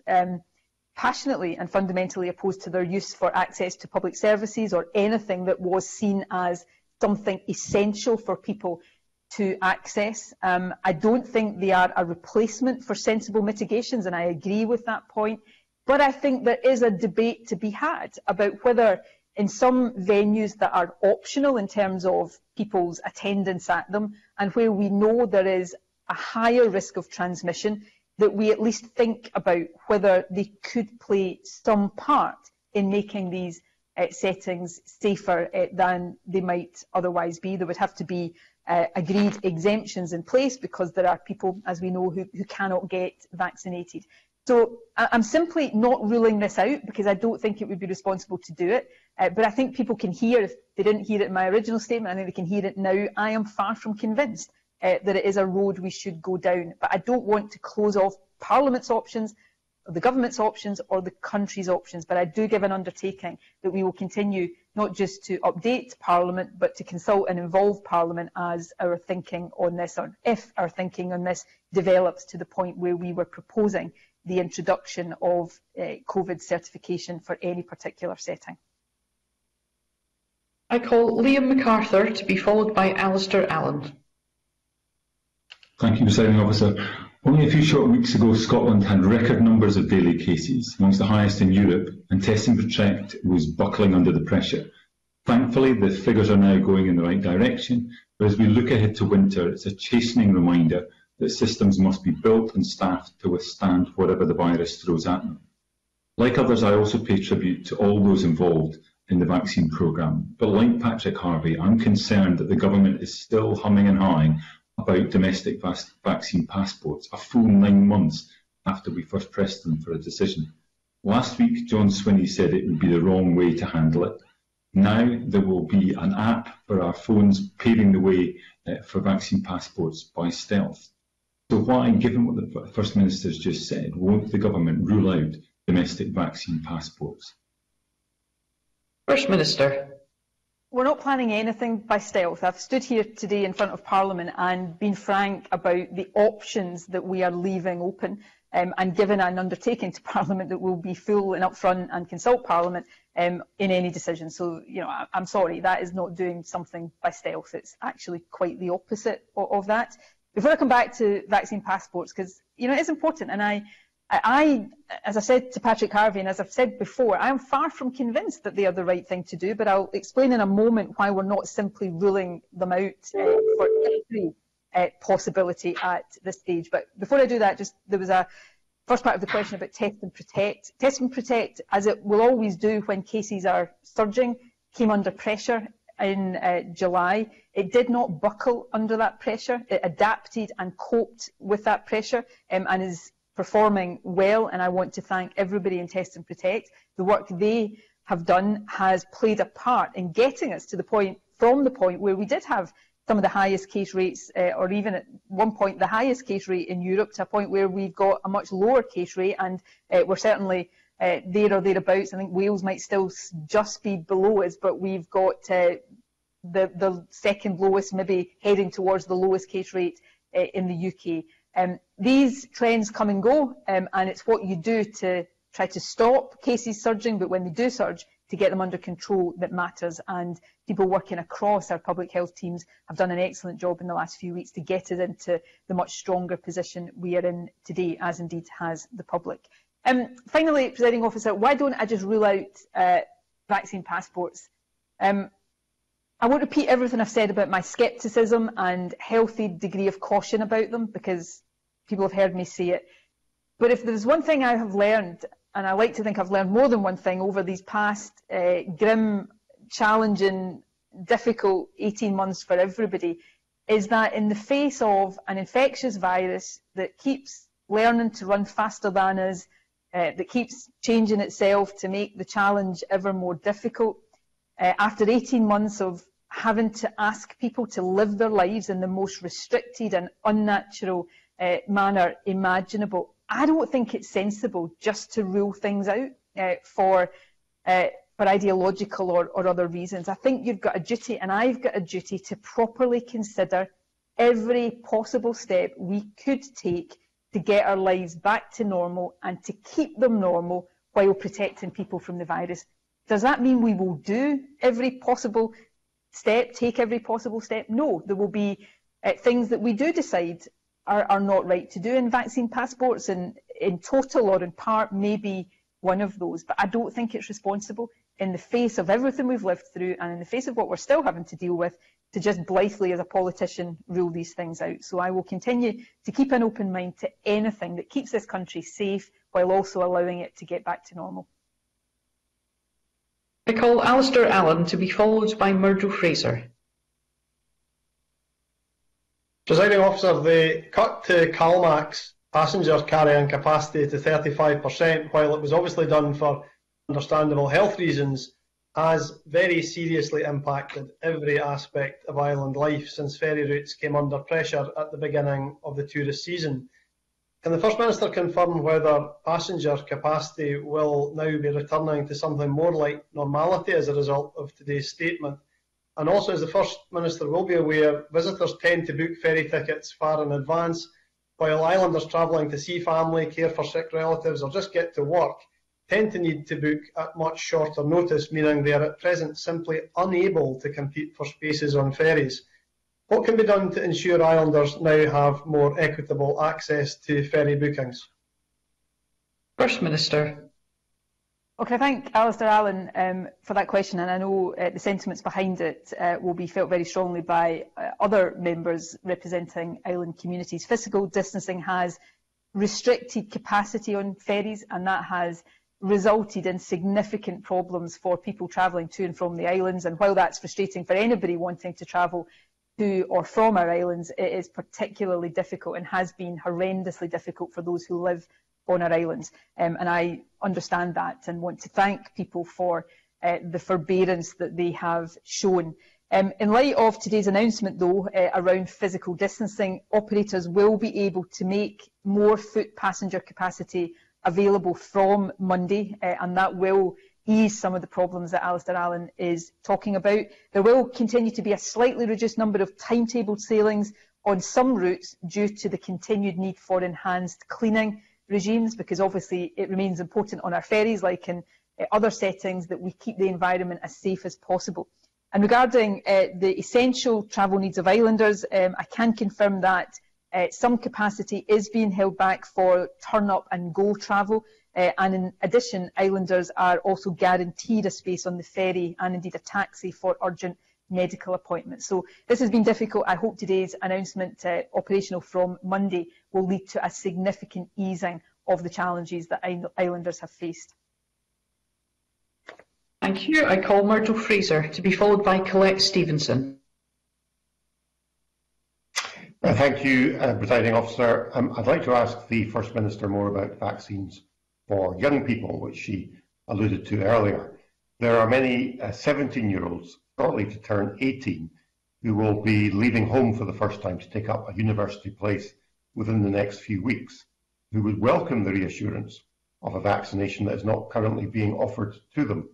passionately and fundamentally opposed to their use for access to public services or anything that was seen as something essential for people to access. I don't think they are a replacement for sensible mitigations, and I agree with that point, but I think there is a debate to be had about whether in some venues that are optional in terms of people's attendance at them, and where we know there is a higher risk of transmission, that we at least think about whether they could play some part in making these settings safer than they might otherwise be. There would have to be agreed exemptions in place, because there are people, as we know, who cannot get vaccinated. So I'm simply not ruling this out, because I don't think it would be responsible to do it. But I think people can hear, if they didn't hear it in my original statement, I think they can hear it now. I am far from convinced that it is a road we should go down. But I don't want to close off Parliament's options, or the government's options, or the country's options. But I do give an undertaking that we will continue not just to update Parliament, but to consult and involve Parliament as our thinking on this, or if our thinking on this develops to the point where we were proposing the introduction of COVID certification for any particular setting. I call Liam MacArthur to be followed by Alasdair Allan. Thank you, Presiding Officer. Only a few short weeks ago, Scotland had record numbers of daily cases, amongst the highest in Europe, and Test and Protect was buckling under the pressure. Thankfully, the figures are now going in the right direction, but as we look ahead to winter, it's a chastening reminder that systems must be built and staffed to withstand whatever the virus throws at them. Like others, I also pay tribute to all those involved in the vaccine programme, but like Patrick Harvey, I'm concerned that the government is still humming and hawing about domestic vaccine passports, a full 9 months after we first pressed them for a decision. Last week, John Swinney said it would be the wrong way to handle it. Now there will be an app for our phones, paving the way for vaccine passports by stealth. So why, given what the First Minister's just said, won't the government rule out domestic vaccine passports? First Minister. We're not planning anything by stealth. I've stood here today in front of Parliament and been frank about the options that we are leaving open, and given an undertaking to Parliament that will be full and upfront and consult Parliament in any decision. So, you know, I'm sorry, that is not doing something by stealth. It's actually quite the opposite of that. Before I come back to vaccine passports, because, you know, it is important, and I, as I said to Patrick Harvey, and as I've said before, I am far from convinced that they are the right thing to do, but I'll explain in a moment why we're not simply ruling them out for every possibility at this stage. But before I do that, just there was a first part of the question about Test and Protect. Test and Protect, as it will always do when cases are surging, came under pressure in July. It did not buckle under that pressure. It adapted and coped with that pressure and is performing well, and I want to thank everybody in Test and Protect. The work they have done has played a part in getting us to the point, from the point where we did have some of the highest case rates, or even at one point the highest case rate in Europe, to a point where we've got a much lower case rate, and we're certainly there or thereabouts. I think Wales might still just be below us, but we've got the second lowest, maybe heading towards the lowest case rate in the UK. These trends come and go, and it's what you do to try to stop cases surging, but when they do surge, to get them under control that matters. And people working across our public health teams have done an excellent job in the last few weeks to get us into the much stronger position we are in today, as indeed has the public. Finally, Presiding Officer, why don't I just rule out vaccine passports? I won't repeat everything I've said about my scepticism and healthy degree of caution about them, because people have heard me say it. But if there's one thing I have learned, and I like to think I've learned more than one thing over these past grim, challenging, difficult 18 months for everybody, is that in the face of an infectious virus that keeps learning to run faster than us, that keeps changing itself to make the challenge ever more difficult, after 18 months of having to ask people to live their lives in the most restricted and unnatural manner imaginable, I don't think it's sensible just to rule things out for ideological or other reasons. I think you've got a duty, and I've got a duty, to properly consider every possible step we could take to get our lives back to normal and to keep them normal while protecting people from the virus. Does that mean we will do every possible step, take every possible step? No, there will be things that we do decide are not right to do, and vaccine passports in total or in part may be one of those. But I don't think it's responsible, in the face of everything we've lived through and in the face of what we're still having to deal with, to just blithely, as a politician, rule these things out. So I will continue to keep an open mind to anything that keeps this country safe while also allowing it to get back to normal. I call Alasdair Allan to be followed by Murdo Fraser. Presiding Officer, the cut to CalMax passenger carrying capacity to 35%, while it was obviously done for understandable health reasons, has very seriously impacted every aspect of island life since ferry routes came under pressure at the beginning of the tourist season. Can the First Minister confirm whether passenger capacity will now be returning to something more like normality as a result of today's statement? And also, as the First Minister will be aware, visitors tend to book ferry tickets far in advance, while islanders travelling to see family, care for sick relatives or just get to work tend to need to book at much shorter notice, meaning they are at present simply unable to compete for spaces on ferries. What can be done to ensure islanders now have more equitable access to ferry bookings? First Minister. Well, can I thank Alasdair Allan for that question, and I know the sentiments behind it will be felt very strongly by other members representing island communities. Physical distancing has restricted capacity on ferries, and that has resulted in significant problems for people travelling to and from the islands, and while that's frustrating for anybody wanting to travel to or from our islands, it is particularly difficult and has been horrendously difficult for those who live on our islands. And I understand that and want to thank people for the forbearance that they have shown. In light of today's announcement, though, around physical distancing, operators will be able to make more foot passenger capacity available from Monday, and that will ease some of the problems that Alasdair Allan is talking about. There will continue to be a slightly reduced number of timetabled sailings on some routes due to the continued need for enhanced cleaning regimes, because obviously it remains important on our ferries, like in other settings, that we keep the environment as safe as possible. And regarding the essential travel needs of islanders, I can confirm that some capacity is being held back for turn-up and go travel. And in addition, islanders are also guaranteed a space on the ferry and indeed a taxi for urgent medical appointments. So this has been difficult. I hope today's announcement, operational from Monday, will lead to a significant easing of the challenges that islanders have faced. Thank you. I call Murdo Fraser to be followed by Colette Stevenson. Thank you, Presiding Officer. I'd like to ask the First Minister more about vaccines for young people, which she alluded to earlier. There are many 17-year-olds shortly to turn 18 who will be leaving home for the first time to take up a university place within the next few weeks, who would welcome the reassurance of a vaccination that is not currently being offered to them.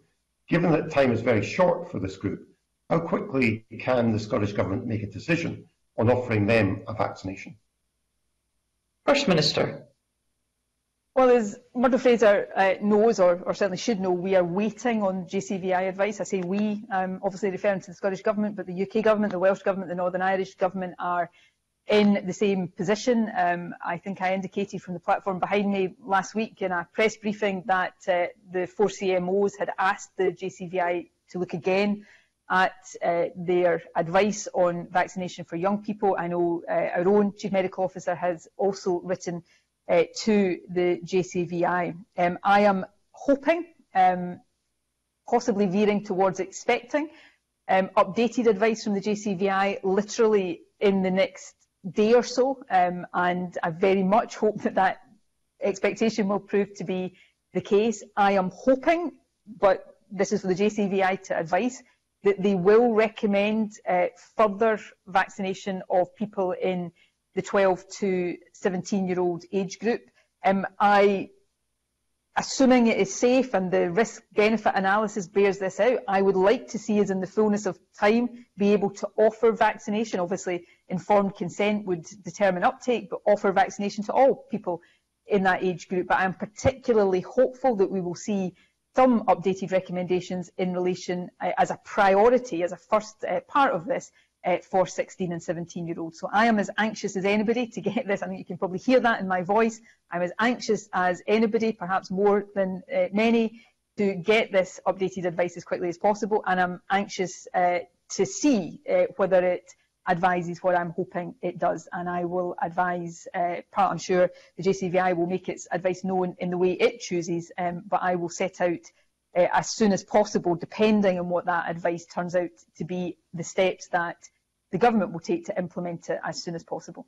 Given that time is very short for this group, how quickly can the Scottish Government make a decision on offering them a vaccination? First Minister. Well, as Murdo Fraser knows, or certainly should know, we are waiting on JCVI advice. I say we, obviously referring to the Scottish Government, but the UK Government, the Welsh Government, the Northern Irish Government are in the same position. I think I indicated from the platform behind me last week in a press briefing that the four CMOs had asked the JCVI to look again at their advice on vaccination for young people. I know our own Chief Medical Officer has also written to the JCVI. I am hoping, possibly veering towards expecting, updated advice from the JCVI literally in the next day or so, and I very much hope that that expectation will prove to be the case. I am hoping, but this is for the JCVI to advise, that they will recommend further vaccination of people in the 12 to 17-year-old age group. Assuming it is safe and the risk-benefit analysis bears this out, I would like to see us in the fullness of time be able to offer vaccination. Obviously, informed consent would determine uptake, but offer vaccination to all people in that age group. But I am particularly hopeful that we will see some updated recommendations in relation as a priority, as a first part of this, for 16 and 17-year-olds. So I am as anxious as anybody to get this. I think you can probably hear that in my voice. I'm as anxious as anybody, perhaps more than many, to get this updated advice as quickly as possible. And I'm anxious to see whether it advises what I'm hoping it does. And I will advise, I'm sure the JCVI will make its advice known in the way it chooses, but I will set out as soon as possible, depending on what that advice turns out to be, the steps that the government will take to implement it as soon as possible.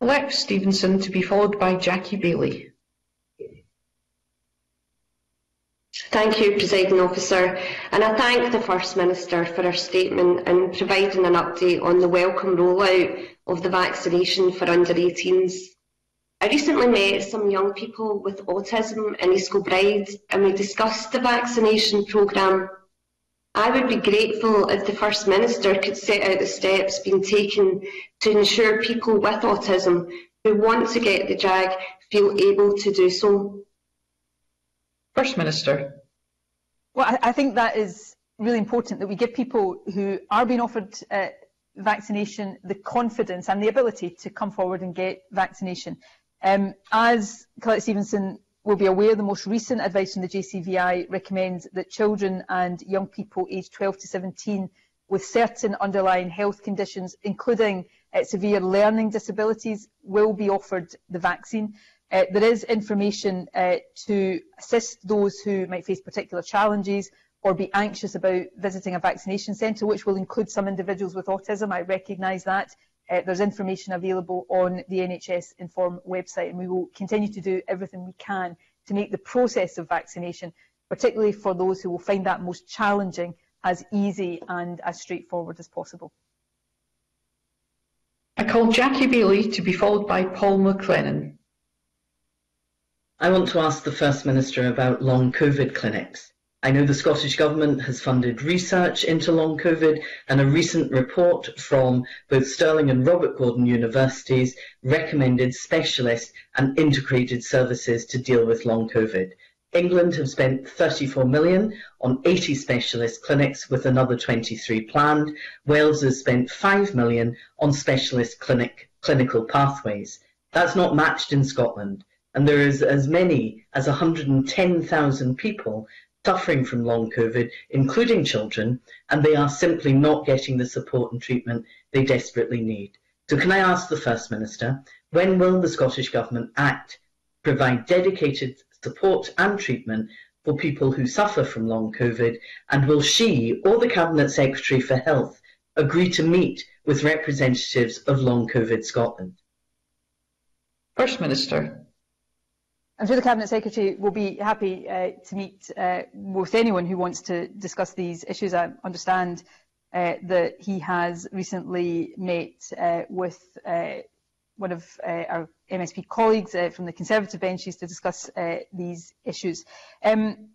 Lex Stevenson to be followed by Jackie Baillie. Thank you, Presiding Officer, and I thank the First Minister for her statement and providing an update on the welcome rollout of the vaccination for under 18s. I recently met some young people with autism in East Kilbride and we discussed the vaccination programme. I would be grateful if the First Minister could set out the steps being taken to ensure people with autism who want to get the jab feel able to do so. First Minister. Well, I think that is really important, that we give people who are being offered vaccination the confidence and the ability to come forward and get vaccination. As Colette Stevenson will be aware, the most recent advice from the JCVI recommends that children and young people aged 12 to 17 with certain underlying health conditions, including severe learning disabilities, will be offered the vaccine. There is information to assist those who might face particular challenges or be anxious about visiting a vaccination centre, which will include some individuals with autism. I recognise that. There's information available on the NHS Inform website, and we will continue to do everything we can to make the process of vaccination particularly for those who will find that most challenging, as easy and as straightforward as possible. I call Jackie Baillie to be followed by Paul McLennan. I want to ask the First Minister about long COVID clinics. I know the Scottish Government has funded research into long COVID, and a recent report from both Stirling and Robert Gordon universities recommended specialist and integrated services to deal with long COVID. England have spent 34 million on 80 specialist clinics, with another 23 planned. Wales has spent 5 million on specialist clinical pathways. That's not matched in Scotland, and there is as many as 110,000 people suffering from long COVID, including children, and they are simply not getting the support and treatment they desperately need. So can I ask the First Minister, when will the Scottish Government act, provide dedicated support and treatment for people who suffer from long COVID, and will she or the Cabinet Secretary for Health agree to meet with representatives of Long COVID Scotland? First Minister. I'm sure the Cabinet Secretary will be happy to meet with anyone who wants to discuss these issues. I understand that he has recently met with one of our MSP colleagues from the Conservative benches to discuss these issues. Can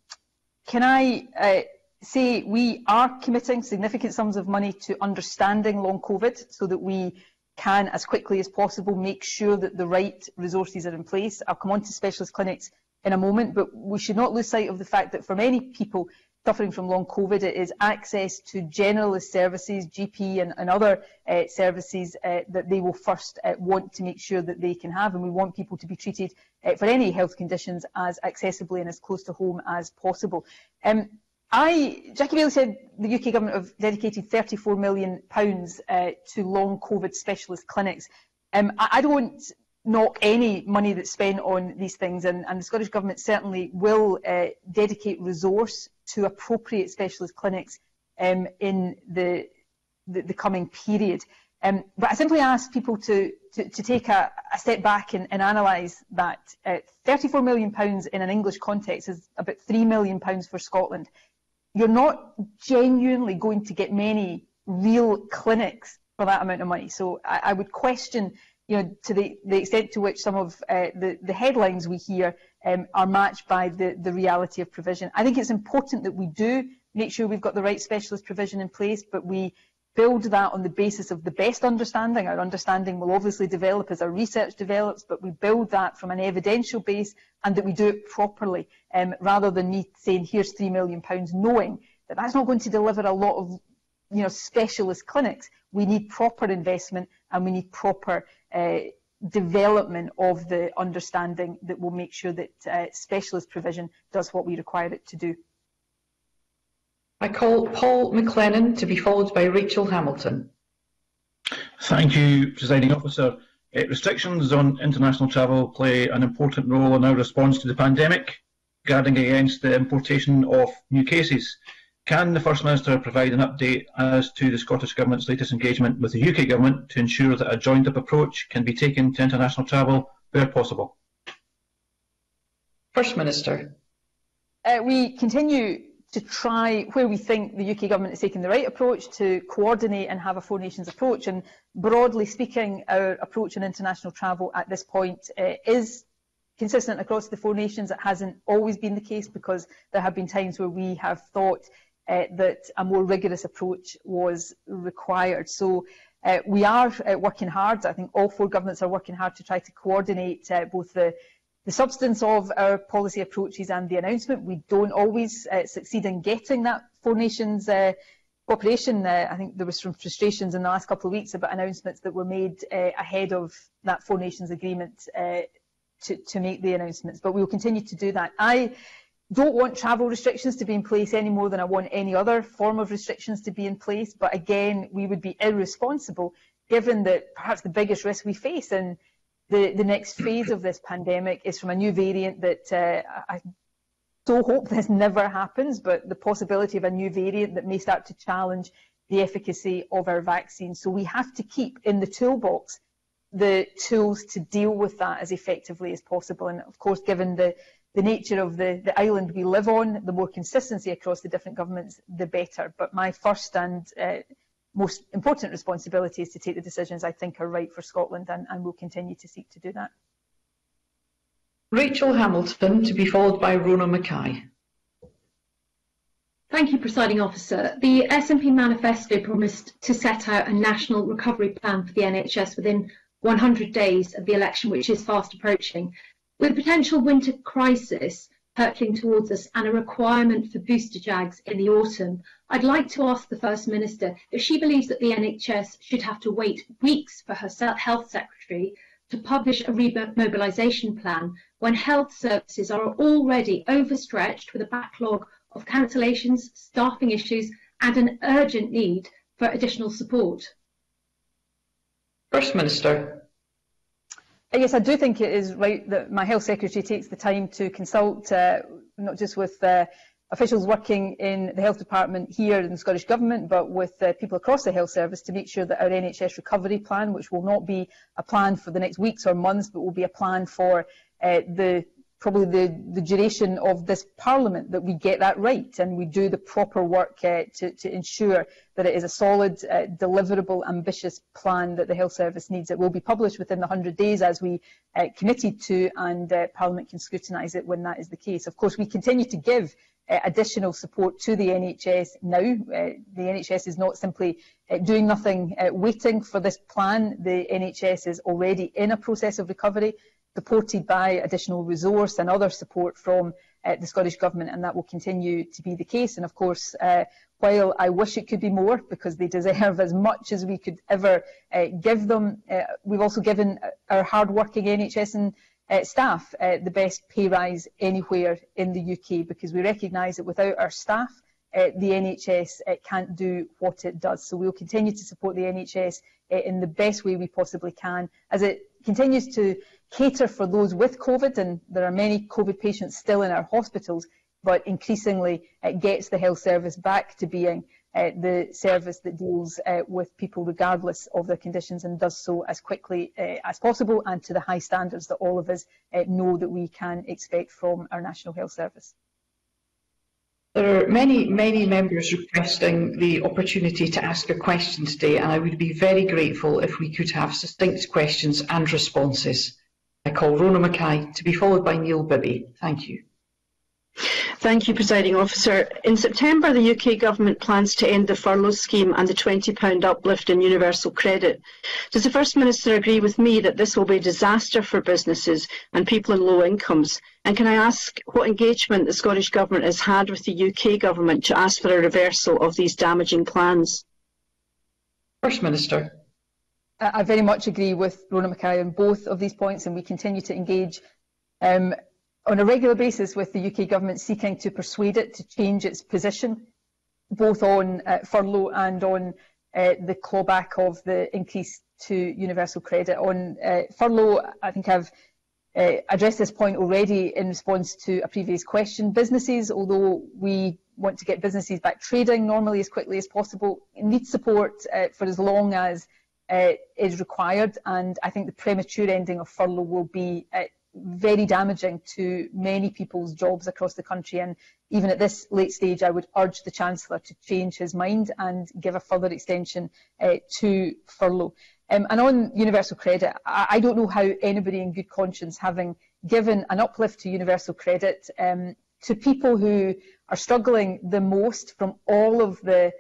I say we are committing significant sums of money to understanding long COVID, so that we can, as quickly as possible, make sure that the right resources are in place. I'll come on to specialist clinics in a moment, but we should not lose sight of the fact that for many people suffering from long COVID, it is access to generalist services, GP and other services that they will first want to make sure that they can have, and we want people to be treated for any health conditions as accessibly and as close to home as possible. Jackie Baillie said the UK Government have dedicated £34 million to long COVID specialist clinics. I don't knock any money that's spent on these things, and the Scottish Government certainly will dedicate resource to appropriate specialist clinics in the coming period. But I simply ask people to take a step back and analyse that. £34 million in an English context is about £3 million for Scotland. You're not genuinely going to get many real clinics for that amount of money. So I would question, you know, to the extent to which some of the headlines we hear are matched by the reality of provision. I think it's important that we do make sure we've got the right specialist provision in place, but we build that on the basis of the best understanding. Our understanding will obviously develop as our research develops, but we build that from an evidential base, and that we do it properly, rather than me saying here's £3 million, knowing that that's not going to deliver a lot of, you know, specialist clinics. We need proper investment, and we need proper development of the understanding that will make sure that specialist provision does what we require it to do. I call Paul McLennan to be followed by Rachel Hamilton. Thank you, Presiding Officer. Restrictions on international travel play an important role in our response to the pandemic, guarding against the importation of new cases. Can the First Minister provide an update as to the Scottish Government's latest engagement with the UK Government to ensure that a joined-up approach can be taken to international travel where possible? First Minister. We continue to try, where we think the UK Government is taking the right approach, to coordinate and have a four nations approach. And broadly speaking, our approach on international travel at this point is consistent across the four nations. It hasn't always been the case, because there have been times where we have thought that a more rigorous approach was required. So we are working hard. I think all four governments are working hard to try to coordinate both the substance of our policy approaches and the announcement. We don't always succeed in getting that four nations cooperation. I think there was some frustrations in the last couple of weeks about announcements that were made ahead of that four nations agreement to make the announcements, but we will continue to do that. I don't want travel restrictions to be in place any more than I want any other form of restrictions to be in place, but again, we would be irresponsible, given that perhaps the biggest risk we face in the next phase of this pandemic is from a new variant that I so hope this never happens, but the possibility of a new variant that may start to challenge the efficacy of our vaccine. So we have to keep in the toolbox the tools to deal with that as effectively as possible. And of course, given the nature of the island we live on, the more consistency across the different governments, the better. But my first and most important responsibility is to take the decisions I think are right for Scotland, and we'll continue to seek to do that. Rachel Hamilton, to be followed by Rona Mackay. Thank you, Presiding Officer. The SNP manifesto promised to set out a national recovery plan for the NHS within 100 days of the election, which is fast approaching. With a potential winter crisis hurtling towards us and a requirement for booster jags in the autumn, I'd like to ask the First Minister if she believes that the NHS should have to wait weeks for her Health Secretary to publish a remobilisation plan when health services are already overstretched with a backlog of cancellations, staffing issues and an urgent need for additional support. First Minister. Yes, I do think it is right that my Health Secretary takes the time to consult not just with officials working in the Health Department here in the Scottish Government, but with people across the Health Service to make sure that our NHS recovery plan, which will not be a plan for the next weeks or months, but will be a plan for probably the duration of this Parliament, that we get that right and we do the proper work to ensure that it is a solid, deliverable, ambitious plan that the Health Service needs. It will be published within the 100 days as we committed to, and Parliament can scrutinise it when that is the case. Of course, we continue to give additional support to the NHS now. The NHS is not simply doing nothing, waiting for this plan. The NHS is already in a process of recovery, supported by additional resource and other support from the Scottish Government, and that will continue to be the case. And of course, while I wish it could be more, because they deserve as much as we could ever give them, we've also given our hard-working NHS and staff the best pay rise anywhere in the UK, because we recognise that without our staff, the NHS can't do what it does. So we'll continue to support the NHS in the best way we possibly can, as it continues to cater for those with COVID, and there are many COVID patients still in our hospitals, but increasingly it gets the health service back to being the service that deals with people regardless of their conditions, and does so as quickly as possible and to the high standards that all of us know that we can expect from our National Health Service. There are many, many members requesting the opportunity to ask a question today, and I would be very grateful if we could have succinct questions and responses. I call Rona Mackay, to be followed by Neil Bibby. Thank you. Thank you, Presiding Officer. In September, the UK Government plans to end the furlough scheme and the £20 uplift in universal credit. Does the First Minister agree with me that this will be a disaster for businesses and people in low incomes? And can I ask what engagement the Scottish Government has had with the UK Government to ask for a reversal of these damaging plans? First Minister. I very much agree with Rona Mackay on both of these points, and we continue to engage on a regular basis with the UK Government, seeking to persuade it to change its position, both on furlough and on the clawback of the increase to universal credit. On furlough, I think I've addressed this point already in response to a previous question. Businesses, although we want to get businesses back trading normally as quickly as possible, need support for as long as is required, and I think the premature ending of furlough will be very damaging to many people's jobs across the country. And even at this late stage, I would urge the Chancellor to change his mind and give a further extension to furlough. And on universal credit, I don't know how anybody in good conscience, having given an uplift to universal credit to people who are struggling the most from all of the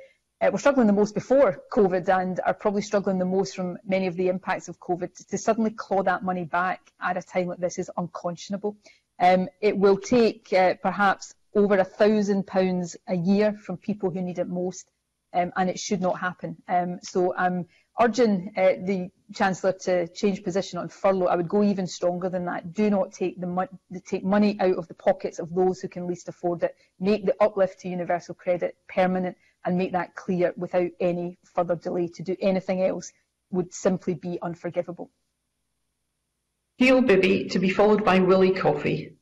we're struggling the most before COVID and are probably struggling the most from many of the impacts of COVID, to suddenly claw that money back at a time like this is unconscionable. It will take perhaps over £1,000 a year from people who need it most, and it should not happen. So I'm urging the Chancellor to change position on furlough. I would go even stronger than that. Do not take take money out of the pockets of those who can least afford it. Make the uplift to universal credit permanent, and make that clear without any further delay. To do anything else would simply be unforgivable. Neil Bibby, to be followed by Willie Coffey.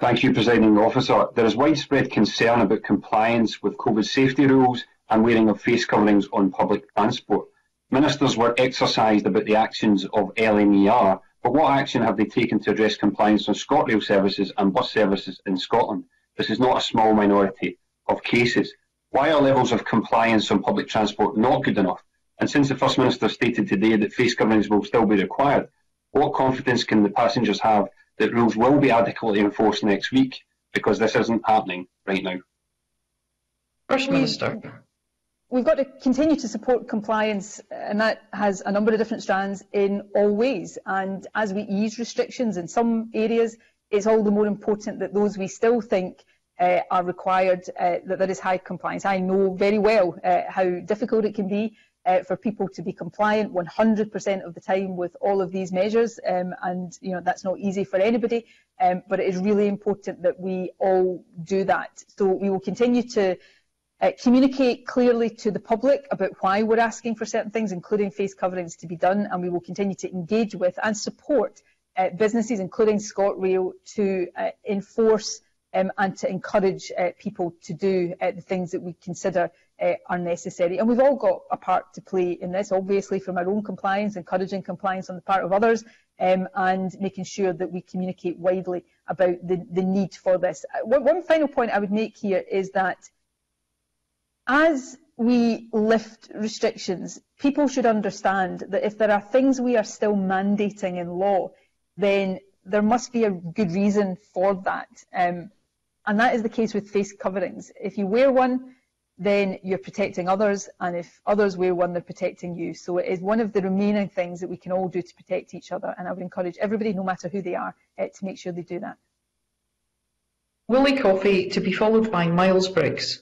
Thank you, Presiding Officer. There is widespread concern about compliance with COVID safety rules and wearing of face coverings on public transport. Ministers were exercised about the actions of LMER, But what action have they taken to address compliance on ScotRail services and bus services in Scotland? This is not a small minority of cases. Why are levels of compliance on public transport not good enough? And since the First Minister stated today that face coverings will still be required, what confidence can the passengers have that rules will be adequately enforced next week? Because this isn't happening right now. First Minister. We've got to continue to support compliance, and that has a number of different strands in all ways. And as we ease restrictions in some areas, it's all the more important that those we still think are required, that there is high compliance. I know very well how difficult it can be for people to be compliant 100% of the time with all of these measures, and you know that's not easy for anybody. But it is really important that we all do that. So we will continue to communicate clearly to the public about why we're asking for certain things, including face coverings, to be done, and we will continue to engage with and support businesses, including ScotRail, to enforce and to encourage people to do the things that we consider are necessary. And we've all got a part to play in this, obviously, from our own compliance, encouraging compliance on the part of others, and making sure that we communicate widely about the need for this. One final point I would make here is that as we lift restrictions, people should understand that if there are things we are still mandating in law, then there must be a good reason for that. And that is the case with face coverings. If you wear one, then you're protecting others, and if others wear one, they're protecting you. So it is one of the remaining things that we can all do to protect each other, and I would encourage everybody, no matter who they are, to make sure they do that. Willie Coffey, to be followed by Miles Briggs.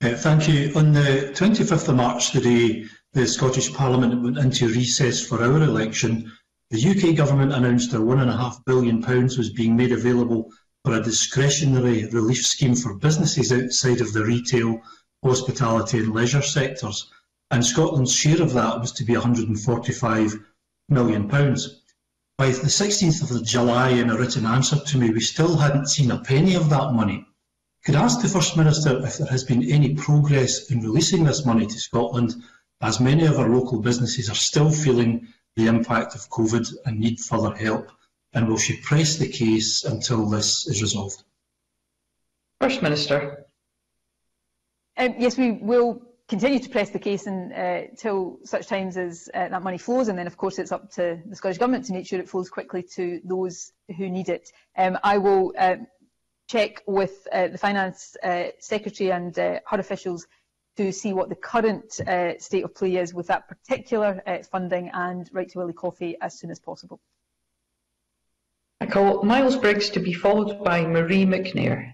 Thank you. On the 25th of March today, the Scottish Parliament went into recess for our election. The UK Government announced that £1.5 billion was being made available for a discretionary relief scheme for businesses outside of the retail, hospitality and leisure sectors, and Scotland's share of that was to be £145 million. By the 16th of July, in a written answer to me, we still hadn't seen a penny of that money. Could I ask the First Minister if there has been any progress in releasing this money to Scotland, as many of our local businesses are still feeling the impact of COVID and need further help, and will she press the case until this is resolved? First Minister. Yes, we will continue to press the case until such times as that money flows, and then of course it's up to the Scottish Government to make sure it flows quickly to those who need it. I will check with the Finance Secretary and her officials to see what the current state of play is with that particular funding, and write to Willie Coffey as soon as possible. I call Miles Briggs, to be followed by Marie McNair.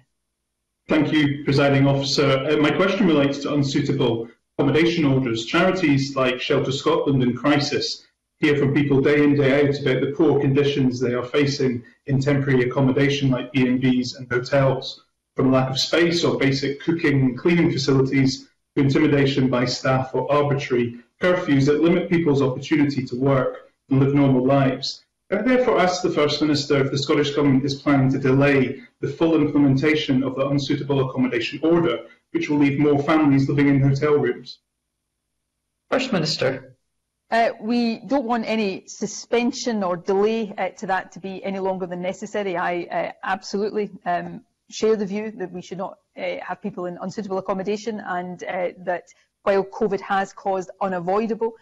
Thank you, Presiding Officer. My question relates to unsuitable accommodation orders. Charities like Shelter Scotland and Crisis hear from people day in, day out about the poor conditions they are facing in temporary accommodation like B&Bs and hotels, from lack of space or basic cooking and cleaning facilities to intimidation by staff or arbitrary curfews that limit people's opportunity to work and live normal lives. I therefore ask the First Minister if the Scottish Government is planning to delay the full implementation of the unsuitable accommodation order, which will leave more families living in hotel rooms. First Minister. We don't want any suspension or delay to that to be any longer than necessary. I absolutely share the view that we should not have people in unsuitable accommodation, and that while COVID has caused unavoidable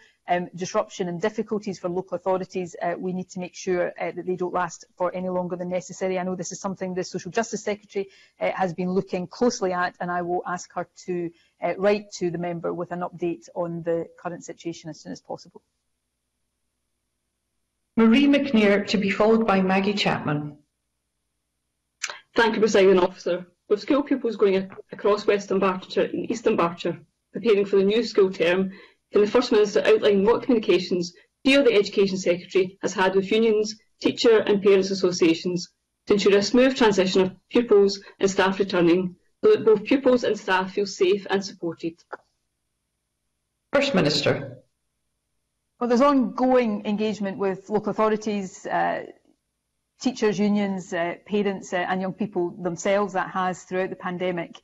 disruption and difficulties for local authorities, we need to make sure that they don't last for any longer than necessary. I know this is something the Social Justice Secretary has been looking closely at, and I will ask her to write to the member with an update on the current situation as soon as possible. Marie McNair, to be followed by Maggie Chapman. Thank you, Presiding Officer. With school pupils going across Western Bartonshire and Eastern Bartonshire preparing for the new school term, can the First Minister outline what communications she or the Education Secretary has had with unions, teacher and parents associations to ensure a smooth transition of pupils and staff returning, so that both pupils and staff feel safe and supported? First Minister. Well, there's ongoing engagement with local authorities, teachers, unions, parents and young people themselves that has, throughout the pandemic,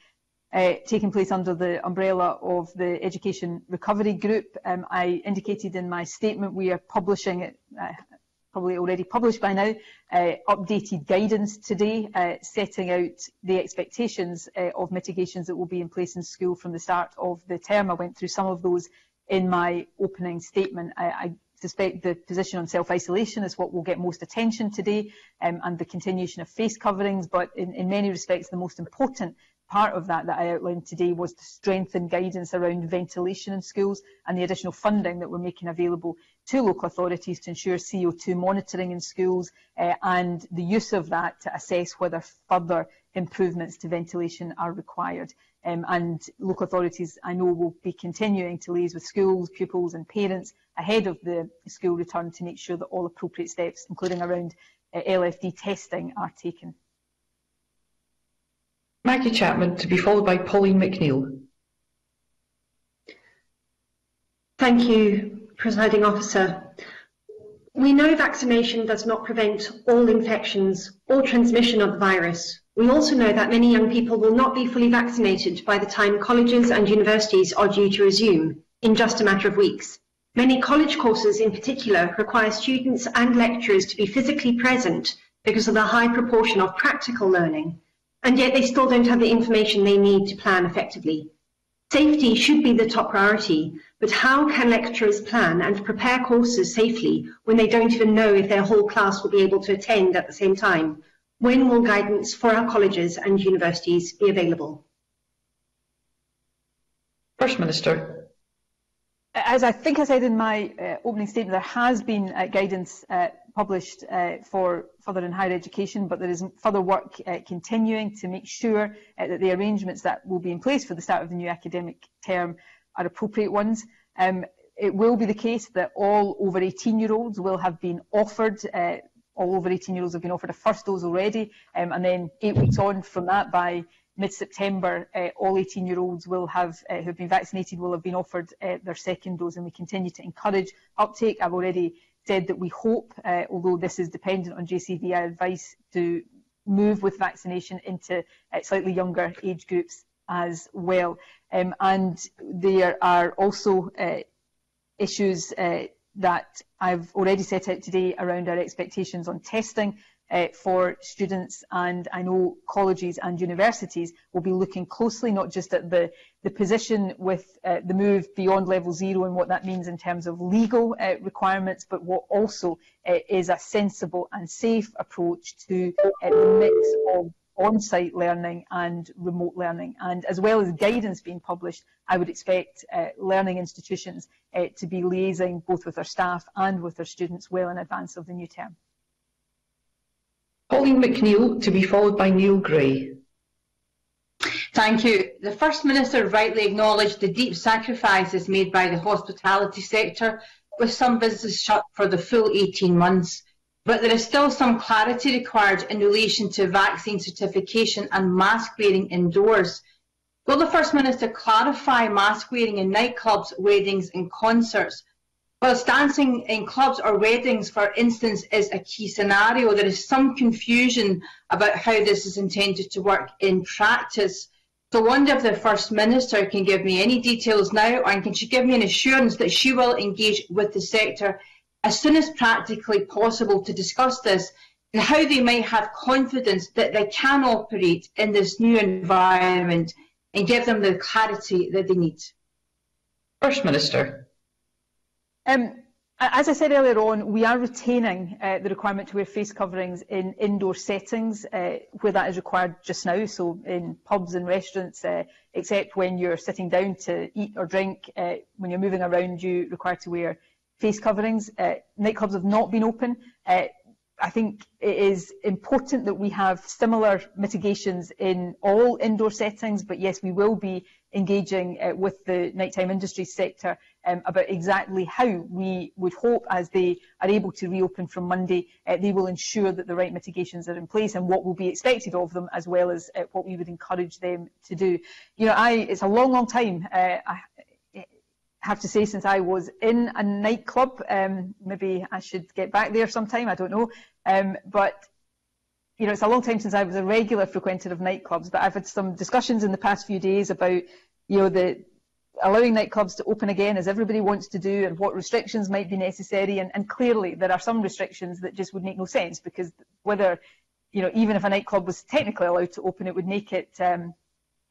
taking place under the umbrella of the Education Recovery Group. I indicated in my statement we are publishing probably already published by now, updated guidance today setting out the expectations of mitigations that will be in place in school from the start of the term. I went through some of those in my opening statement. I suspect the position on self-isolation is what will get most attention today, and the continuation of face coverings, but in many respects the most important part of that I outlined today was to strengthen guidance around ventilation in schools and the additional funding that we're making available to local authorities to ensure CO2 monitoring in schools and the use of that to assess whether further improvements to ventilation are required. And local authorities, I know, will be continuing to liaise with schools, pupils and parents ahead of the school return to make sure that all appropriate steps, including around LFD testing, are taken. Maggie Chapman, to be followed by Pauline McNeill. Thank you, Presiding Officer. We know vaccination does not prevent all infections or transmission of the virus. We also know that many young people will not be fully vaccinated by the time colleges and universities are due to resume, in just a matter of weeks. Many college courses in particular require students and lecturers to be physically present because of the high proportion of practical learning. And yet they still don't have the information they need to plan effectively. Safety should be the top priority, but how can lecturers plan and prepare courses safely when they don't even know if their whole class will be able to attend at the same time? When will guidance for our colleges and universities be available? First Minister. As I think I said in my opening statement, there has been guidance published for further and higher education, but there is further work continuing to make sure that the arrangements that will be in place for the start of the new academic term are appropriate ones. It will be the case that all over 18-year-olds will have been offered all over 18-year-olds have been offered a first dose already, and then 8 weeks on from that, by mid-September, all 18-year-olds will have who have been vaccinated will have been offered their second dose, and we continue to encourage uptake. I've already said that we hope, although this is dependent on JCVI advice, to move with vaccination into slightly younger age groups as well. And there are also issues that I've already set out today around our expectations on testing for students, and I know colleges and universities will be looking closely not just at the position with the move beyond level zero and what that means in terms of legal requirements, but what also is a sensible and safe approach to the mix of on-site learning and remote learning. And as well as guidance being published, I would expect learning institutions to be liaising both with their staff and with their students well in advance of the new term. Pauline McNeill, to be followed by Neil Gray. Thank you. The First Minister rightly acknowledged the deep sacrifices made by the hospitality sector, with some businesses shut for the full 18 months. But there is still some clarity required in relation to vaccine certification and mask wearing indoors. Will the First Minister clarify mask wearing in nightclubs, weddings and concerts? While dancing in clubs or weddings, for instance, is a key scenario, there is some confusion about how this is intended to work in practice. So I wonder if the First Minister can give me any details now, and can she give me an assurance that she will engage with the sector as soon as practically possible to discuss this, and how they might have confidence that they can operate in this new environment and give them the clarity that they need. First Minister. As I said earlier on, we are retaining the requirement to wear face coverings in indoor settings where that is required just now, so in pubs and restaurants, except when you're sitting down to eat or drink. When you're moving around, you require to wear face coverings. Nightclubs have not been open. I think it is important that we have similar mitigations in all indoor settings, but yes, we will be engaging with the nighttime industry sector about exactly how we would hope, as they are able to reopen from Monday, they will ensure that the right mitigations are in place and what will be expected of them, as well as what we would encourage them to do. You know, it's a long, long time, I have to say, since I was in a nightclub. Maybe I should get back there sometime, I don't know. But you know, it's a long time since I was a regular frequenter of nightclubs, but I've had some discussions in the past few days about, you know, the allowing nightclubs to open again as everybody wants to do and what restrictions might be necessary. And clearly there are some restrictions that just would make no sense, because whether, you know, even if a nightclub was technically allowed to open, it would make it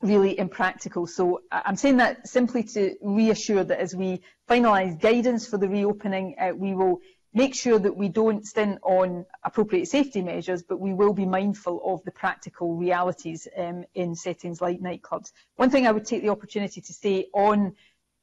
really impractical. So I'm saying that simply to reassure that as we finalise guidance for the reopening, we will make sure that we don't stint on appropriate safety measures, but we will be mindful of the practical realities in settings like nightclubs. One thing I would take the opportunity to say on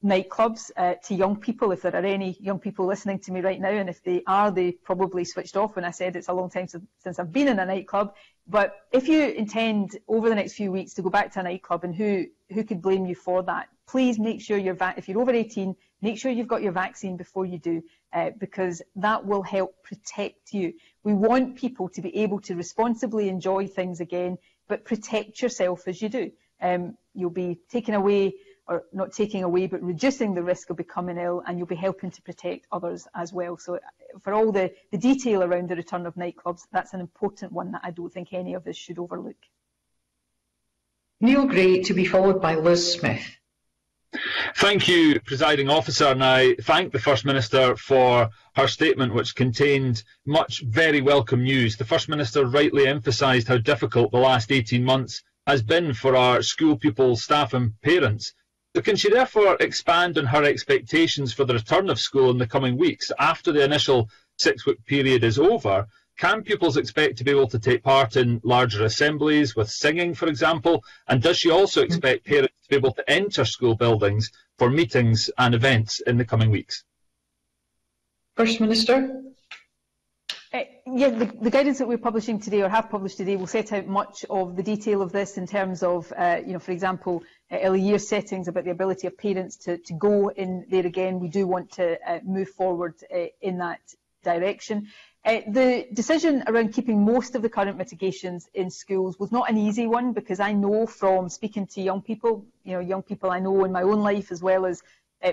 nightclubs to young people, if there are any young people listening to me right now, and if they are, they probably switched off when I said it's a long time since I've been in a nightclub. But if you intend over the next few weeks to go back to a nightclub, and who could blame you for that, please make sure you're if you're over 18, make sure you've got your vaccine before you do, because that will help protect you. We want people to be able to responsibly enjoy things again, but protect yourself as you do. You'll be taking away, or not taking away, but reducing the risk of becoming ill, and you'll be helping to protect others as well. So for all the detail around the return of nightclubs, that's an important one that I don't think any of us should overlook. Neil Gray, to be followed by Liz Smith. Thank you, Presiding Officer, and I thank the First Minister for her statement, which contained much very welcome news. The First Minister rightly emphasised how difficult the last 18 months has been for our school pupil, staff and parents. So can she therefore expand on her expectations for the return of school in the coming weeks after the initial 6-week period is over? Can pupils expect to be able to take part in larger assemblies with singing, for example? And does she also expect parents to be able to enter school buildings for meetings and events in the coming weeks? First Minister. Yeah, the guidance that we're publishing today, or have published today, will set out much of the detail of this in terms of, you know, for example, early year settings, about the ability of parents to go in there again. We do want to move forward in that direction. The decision around keeping most of the current mitigations in schools was not an easy one, because I know from speaking to young people, you know, young people I know in my own life as well as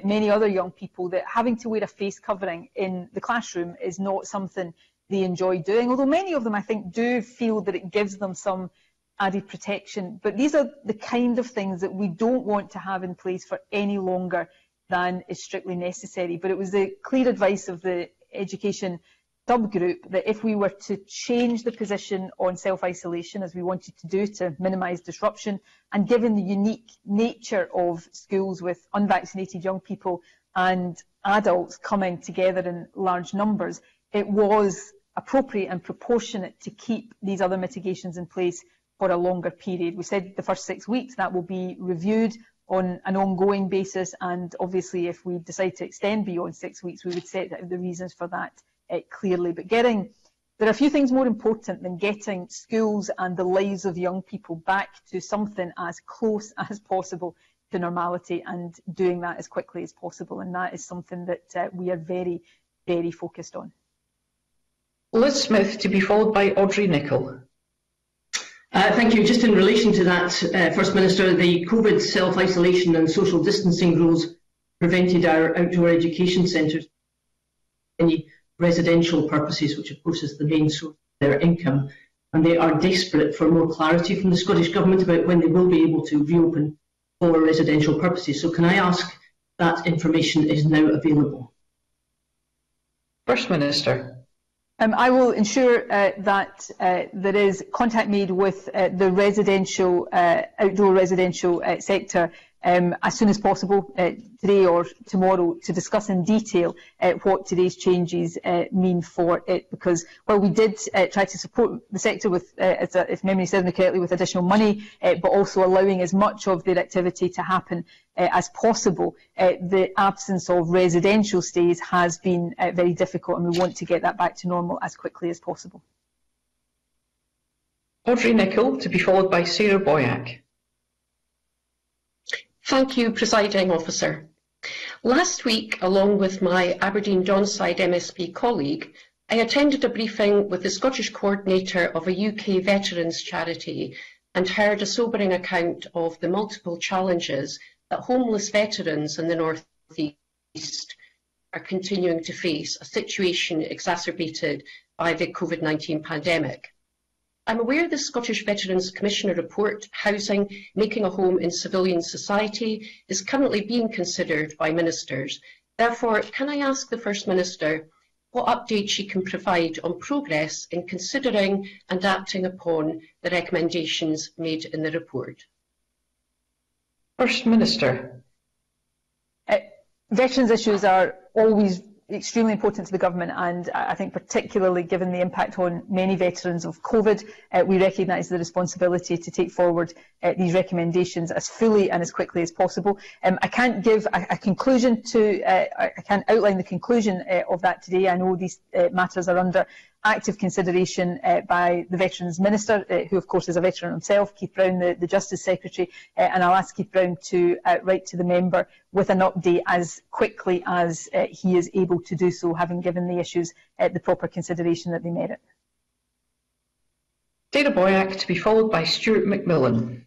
many other young people, that having to wear a face covering in the classroom is not something they enjoy doing, although many of them, I think, do feel that it gives them some added protection. But these are the kind of things that we don't want to have in place for any longer than is strictly necessary. But it was the clear advice of the education subgroup that if we were to change the position on self-isolation, as we wanted to do to minimise disruption, and given the unique nature of schools with unvaccinated young people and adults coming together in large numbers, it was appropriate and proportionate to keep these other mitigations in place for a longer period. We said the first 6 weeks, that will be reviewed on an ongoing basis, and obviously if we decide to extend beyond 6 weeks, we would set out the reasons for that clearly. But there are a few things more important than getting schools and the lives of young people back to something as close as possible to normality, and doing that as quickly as possible, and that is something that we are very, very focused on. Liz Smith, to be followed by Audrey Nicholl. Thank you. Just in relation to that, First Minister, the COVID self-isolation and social distancing rules prevented our outdoor education centres from any residential purposes, which of course is the main source of their income, and they are desperate for more clarity from the Scottish Government about when they will be able to reopen for residential purposes. So can I ask that information is now available? First Minister. I will ensure that there is contact made with the residential, outdoor residential sector as soon as possible today or tomorrow, to discuss in detail what today's changes mean for it. Because while we did try to support the sector with, if memory serves me correctly, with additional money, but also allowing as much of their activity to happen as possible, the absence of residential stays has been very difficult, and we want to get that back to normal as quickly as possible. Audrey Nicholl, to be followed by Sarah Boyack. Thank you, Presiding Officer. Last week, along with my Aberdeen Donside MSP colleague, I attended a briefing with the Scottish coordinator of a UK veterans charity and heard a sobering account of the multiple challenges that homeless veterans in the North East are continuing to face, a situation exacerbated by the COVID-19 pandemic. I'm aware the Scottish Veterans Commissioner report, Housing, Making a Home in Civilian Society, is currently being considered by ministers. Therefore, can I ask the First Minister what update she can provide on progress in considering and acting upon the recommendations made in the report? First Minister. Veterans issues are always extremely important to the government, and I think particularly given the impact on many veterans of COVID, we recognise the responsibility to take forward these recommendations as fully and as quickly as possible. I can't give a conclusion to, I can't outline the conclusion of that today. I know these matters are under active consideration by the Veterans Minister, who of course is a veteran himself, Keith Brown, the Justice Secretary, and I'll ask Keith Brown to write to the member with an update as quickly as he is able to do so, having given the issues the proper consideration that they merit. Sarah Boyack, to be followed by Stuart McMillan.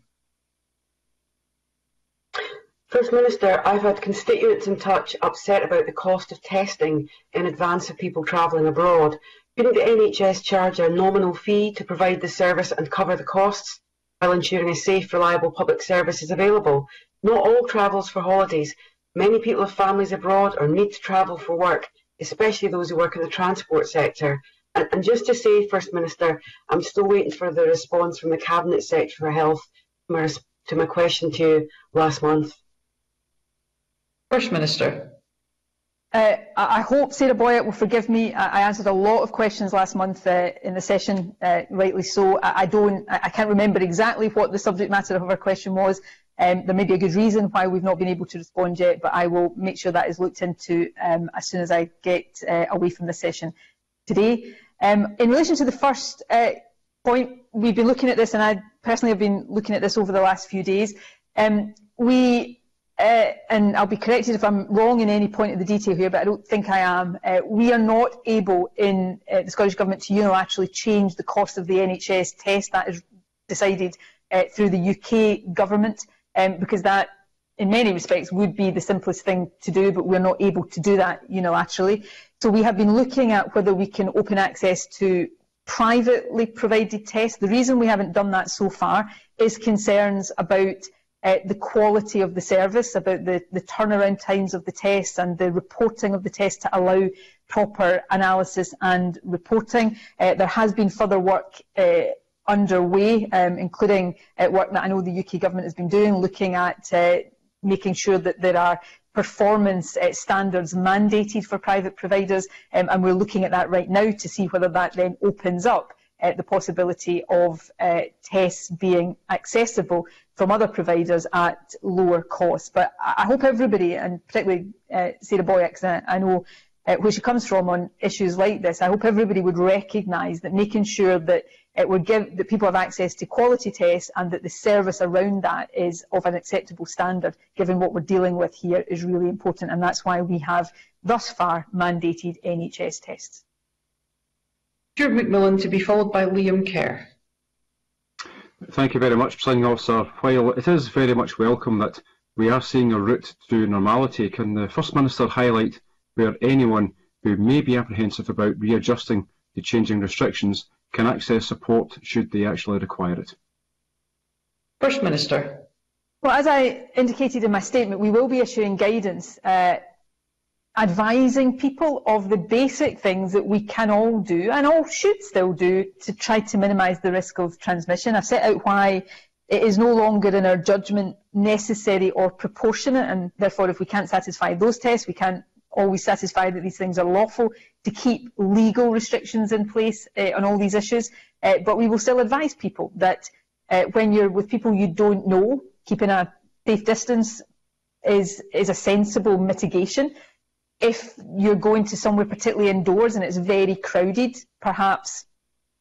First Minister, I've had constituents in touch upset about the cost of testing in advance of people travelling abroad. Couldn't the NHS charge a nominal fee to provide the service and cover the costs while ensuring a safe, reliable public service is available? Not all travels for holidays. Many people have families abroad or need to travel for work, especially those who work in the transport sector. And just to say, First Minister, I'm still waiting for the response from the Cabinet Secretary for Health to my question to you last month. First Minister. I hope Sarah Boyack will forgive me. I answered a lot of questions last month in the session, rightly so. I can't remember exactly what the subject matter of her question was. There may be a good reason why we've not been able to respond yet, but I will make sure that is looked into as soon as I get away from the session today. In relation to the first point, we've been looking at this, and I personally have been looking at this over the last few days. And I'll be corrected if I'm wrong in any point of the detail here, but I don't think I am. We are not able in the Scottish Government to unilaterally change the cost of the NHS test. That is decided through the UK Government, because that, in many respects, would be the simplest thing to do, but we're not able to do that unilaterally. So we have been looking at whether we can open access to privately provided tests. The reason we haven't done that so far is concerns about the quality of the service, about the turnaround times of the tests and the reporting of the tests to allow proper analysis and reporting. There has been further work underway, including work that I know the UK Government has been doing, looking at making sure that there are performance standards mandated for private providers, and we're looking at that right now to see whether that then opens up the possibility of tests being accessible from other providers at lower cost. But I hope everybody, and particularly Sarah Boyack, I know where she comes from on issues like this, I hope everybody would recognise that making sure that that people have access to quality tests and that the service around that is of an acceptable standard, given what we're dealing with here, is really important. And that's why we have thus far mandated NHS tests. Stuart McMillan, to be followed by Liam Kerr. Thank you very much, Presiding Officer. While it is very much welcome that we are seeing a route to normality, can the First Minister highlight where anyone who may be apprehensive about readjusting to changing restrictions can access support should they actually require it? First Minister. Well, as I indicated in my statement, we will be issuing guidance advising people of the basic things that we can all do and all should still do to try to minimise the risk of transmission. I've set out why it is no longer in our judgment necessary or proportionate, and therefore if we can't satisfy those tests, we can't always satisfy that these things are lawful, to keep legal restrictions in place on all these issues. But we will still advise people that when you're with people you don't know, keeping a safe distance is a sensible mitigation. If you're going to somewhere, particularly indoors, and it's very crowded, perhaps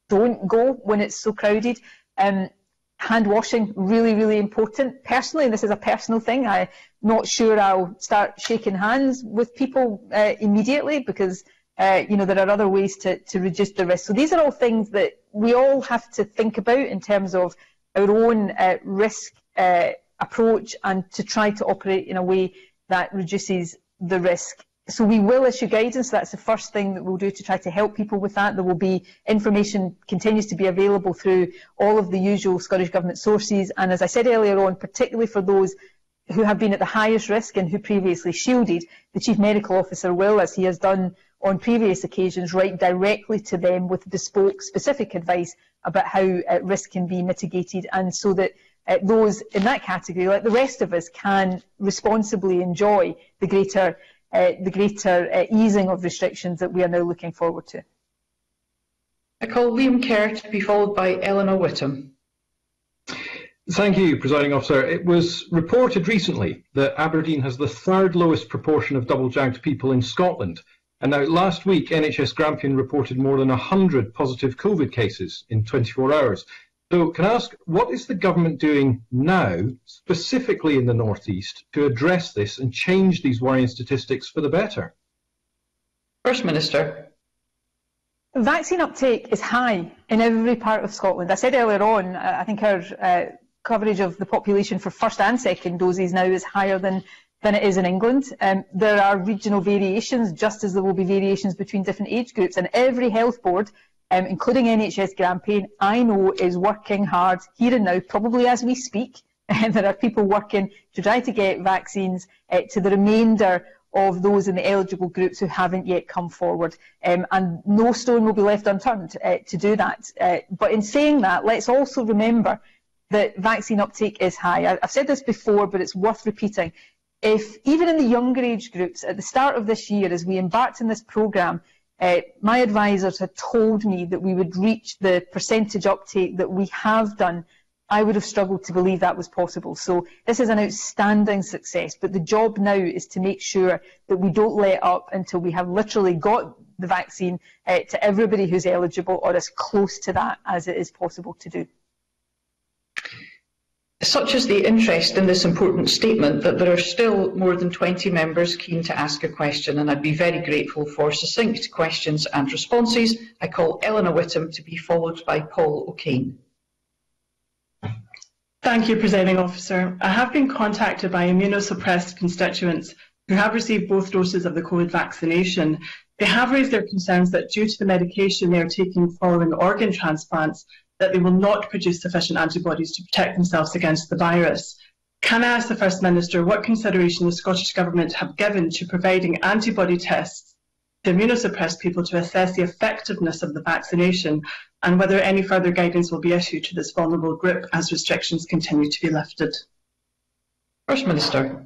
don't go when it's so crowded. Hand washing, really, really important. Personally, this is a personal thing. I'm not sure I'll start shaking hands with people immediately, because you know, there are other ways to reduce the risk. So these are all things that we all have to think about in terms of our own risk approach, and to try to operate in a way that reduces the risk So we will issue guidance. That's the first thing that we'll do to try to help people with that. There will be information continues to be available through all of the usual Scottish Government sources. And as I said earlier on, particularly for those who have been at the highest risk and who previously shielded, the Chief Medical Officer will, as he has done on previous occasions, write directly to them with bespoke, specific advice about how risk can be mitigated, and so that those in that category, like the rest of us, can responsibly enjoy the greater easing of restrictions that we are now looking forward to. I call Liam Kerr to be followed by Eleanor Whittam. Thank you, Presiding Officer. It was reported recently that Aberdeen has the third lowest proportion of double-jagged people in Scotland. And now last week, NHS Grampian reported more than 100 positive COVID cases in 24 hours. So can I ask, what is the government doing now, specifically in the North East, to address this and change these worrying statistics for the better? First Minister. Vaccine uptake is high in every part of Scotland. I said earlier on, I think our coverage of the population for first and second doses now is higher than it is in England. There are regional variations, just as there will be variations between different age groups, and every health board, including NHS Grampian, I know is working hard here and now, probably as we speak. There are people working to try to get vaccines to the remainder of those in the eligible groups who haven't yet come forward. And no stone will be left unturned to do that. But in saying that, let's also remember that vaccine uptake is high. I've said this before, but it's worth repeating. If even in the younger age groups, at the start of this year, as we embarked on this programme, my advisors had told me that we would reach the percentage uptake that we have done, I would have struggled to believe that was possible. So this is an outstanding success, but the job now is to make sure that we don't let up until we have literally got the vaccine to everybody who's eligible, or as close to that as it is possible to do. Such is the interest in this important statement that there are still more than 20 members keen to ask a question, and I'd be very grateful for succinct questions and responses. I call Eleanor Whittam to be followed by Paul O'Kane. Thank you, Presiding Officer. I have been contacted by immunosuppressed constituents who have received both doses of the COVID vaccination. They have raised their concerns that due to the medication they are taking following organ transplants, that they will not produce sufficient antibodies to protect themselves against the virus. Can I ask the First Minister what consideration the Scottish Government have given to providing antibody tests to immunosuppressed people to assess the effectiveness of the vaccination, and whether any further guidance will be issued to this vulnerable group as restrictions continue to be lifted? First Minister.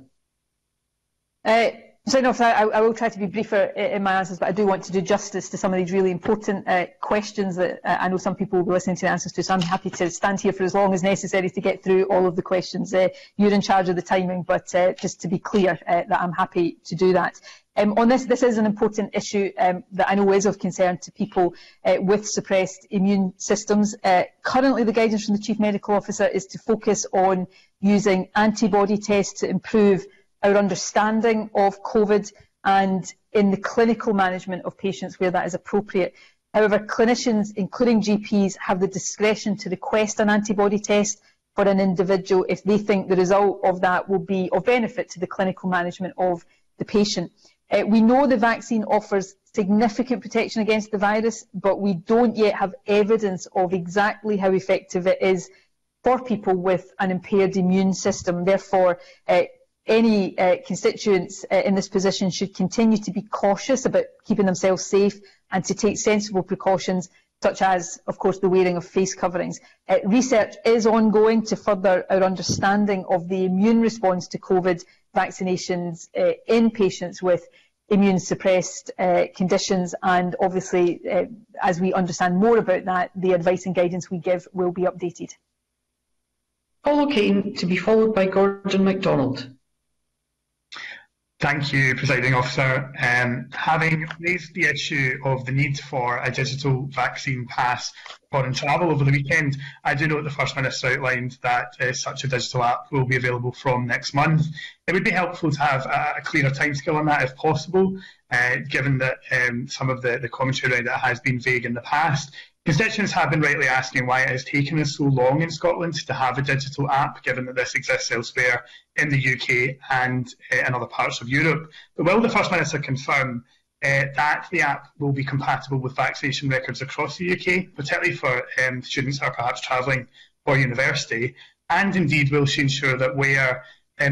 So I will try to be briefer in my answers, but I do want to do justice to some of these really important questions that I know some people will be listening to the answers to, so I'm happy to stand here for as long as necessary to get through all of the questions. You're in charge of the timing, but just to be clear that I'm happy to do that. On this is an important issue that I know is of concern to people with suppressed immune systems. Currently, the guidance from the Chief Medical Officer is to focus on using antibody tests to improve our understanding of COVID and in the clinical management of patients where that is appropriate. However, clinicians, including GPs, have the discretion to request an antibody test for an individual if they think the result of that will be of benefit to the clinical management of the patient. We know the vaccine offers significant protection against the virus, but we don't yet have evidence of exactly how effective it is for people with an impaired immune system. Therefore, any constituents in this position should continue to be cautious about keeping themselves safe and to take sensible precautions, such as, of course, the wearing of face coverings. Research is ongoing to further our understanding of the immune response to COVID vaccinations in patients with immune-suppressed conditions, and obviously, as we understand more about that, the advice and guidance we give will be updated. Paul O'Kane to be followed by Gordon MacDonald. Thank you, Presiding Officer. Having raised the issue of the need for a digital vaccine pass foreign travel over the weekend, I do note the First Minister outlined that such a digital app will be available from next month. It would be helpful to have a clearer timescale on that if possible, given that some of the commentary around it has been vague in the past. Constituents have been rightly asking why it has taken us so long in Scotland to have a digital app, given that this exists elsewhere in the UK and in other parts of Europe. But will the First Minister confirm that the app will be compatible with vaccination records across the UK, particularly for students who are perhaps travelling for university? And indeed, will she ensure that where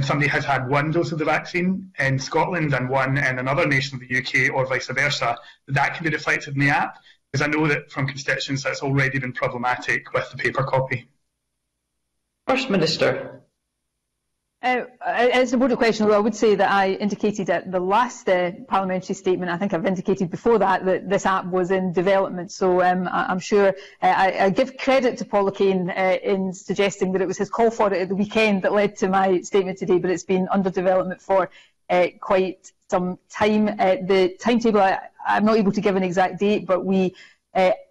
somebody has had one dose of the vaccine in Scotland and one in another nation of the UK, or vice versa, that can be reflected in the app? Because I know that from constituents that's already been problematic with the paper copy. First Minister. It's a broader question, although I would say that I indicated at the last parliamentary statement, I think I've indicated before that, that this app was in development. So I'm sure I give credit to Paul O'Kane in suggesting that it was his call for it at the weekend that led to my statement today, but it's been under development for quite some time. The timetable, I'm not able to give an exact date, but we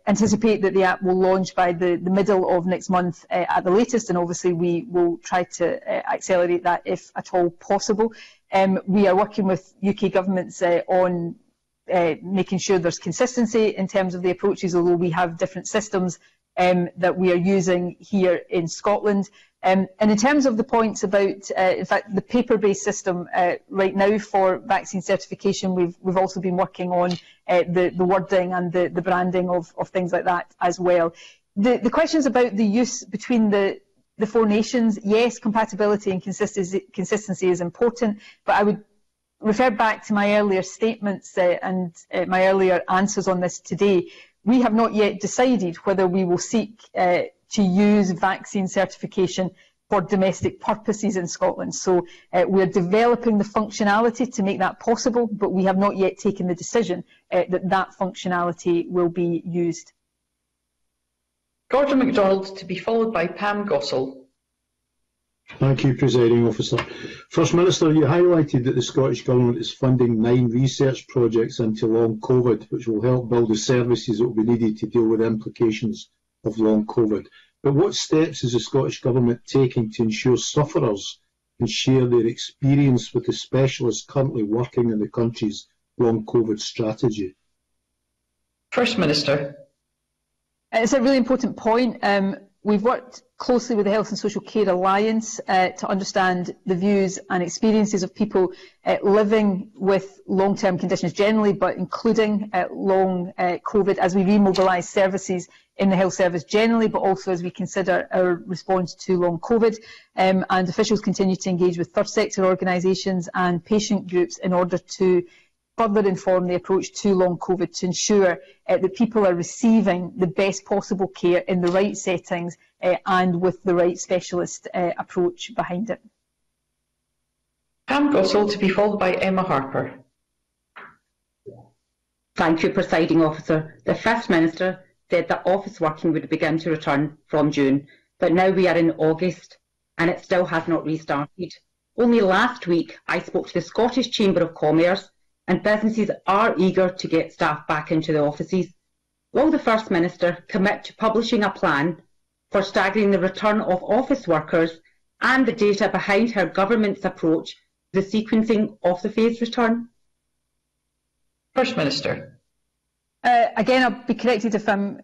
anticipate that the app will launch by the middle of next month at the latest, and obviously we will try to accelerate that if at all possible. We are working with UK governments on making sure there's consistency in terms of the approaches, although we have different systems that we are using here in Scotland. And in terms of the points about, in fact, the paper-based system right now for vaccine certification, we've also been working on the wording and the branding of things like that as well. The questions about the use between the four nations, yes, compatibility and consistency is important, but I would refer back to my earlier statements and my earlier answers on this today. We have not yet decided whether we will seek to use vaccine certification for domestic purposes in Scotland. So we're developing the functionality to make that possible, but we have not yet taken the decision that functionality will be used. Gordon MacDonald, to be followed by Pam Gossel. Thank you, Presiding Officer. First Minister, you highlighted that the Scottish Government is funding 9 research projects into long COVID, which will help build the services that will be needed to deal with implications of long COVID. But what steps is the Scottish Government taking to ensure sufferers can share their experience with the specialists currently working in the country's long COVID strategy? First Minister. It's a really important point. We've worked closely with the Health and Social Care Alliance to understand the views and experiences of people living with long-term conditions generally, but including long COVID, as we remobilise services in the health service generally, but also as we consider our response to long COVID. And officials continue to engage with third sector organisations and patient groups in order to further inform the approach to long COVID to ensure that people are receiving the best possible care in the right settings and with the right specialist approach behind it. Pam Gossel, to be followed by Emma Harper. Thank you, Presiding Officer. The First Minister said that office working would begin to return from June, but now we are in August and it still has not restarted. Only last week I spoke to the Scottish Chamber of Commerce, and businesses are eager to get staff back into the offices. Will the First Minister commit to publishing a plan for staggering the return of office workers and the data behind her government's approach to the sequencing of the phased return? First Minister. Again, I'll be corrected if I'm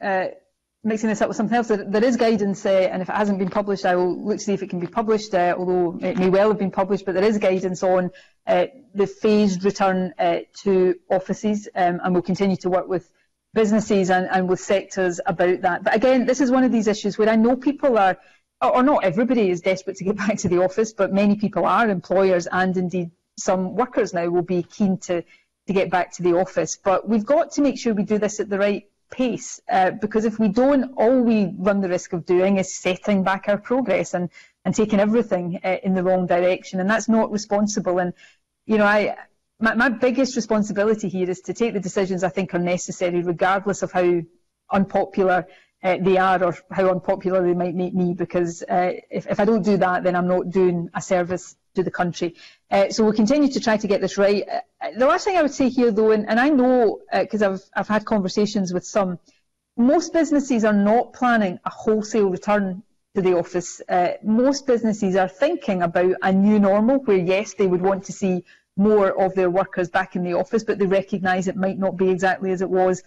mixing this up with something else. There is guidance, and if it hasn't been published, I will look to see if it can be published, although it may well have been published, but there is guidance on the phased return to offices, and we'll continue to work with businesses and with sectors about that. But again, this is one of these issues where I know people are, or not everybody is desperate to get back to the office, but many people are, employers and indeed some workers now will be keen to get back to the office. But we've got to make sure we do this at the right pace, because if we don't, all we run the risk of doing is setting back our progress and taking everything in the wrong direction, and that's not responsible. And you know, my biggest responsibility here is to take the decisions I think are necessary, regardless of how unpopular they are or how unpopular they might make me, because if I don't do that, then I'm not doing a service to the country. So we'll continue to try to get this right. The last thing I would say here, though, and I know, because I've had conversations with some, most businesses are not planning a wholesale return to the office. Most businesses are thinking about a new normal where, yes, they would want to see more of their workers back in the office, but they recognise it might not be exactly as it was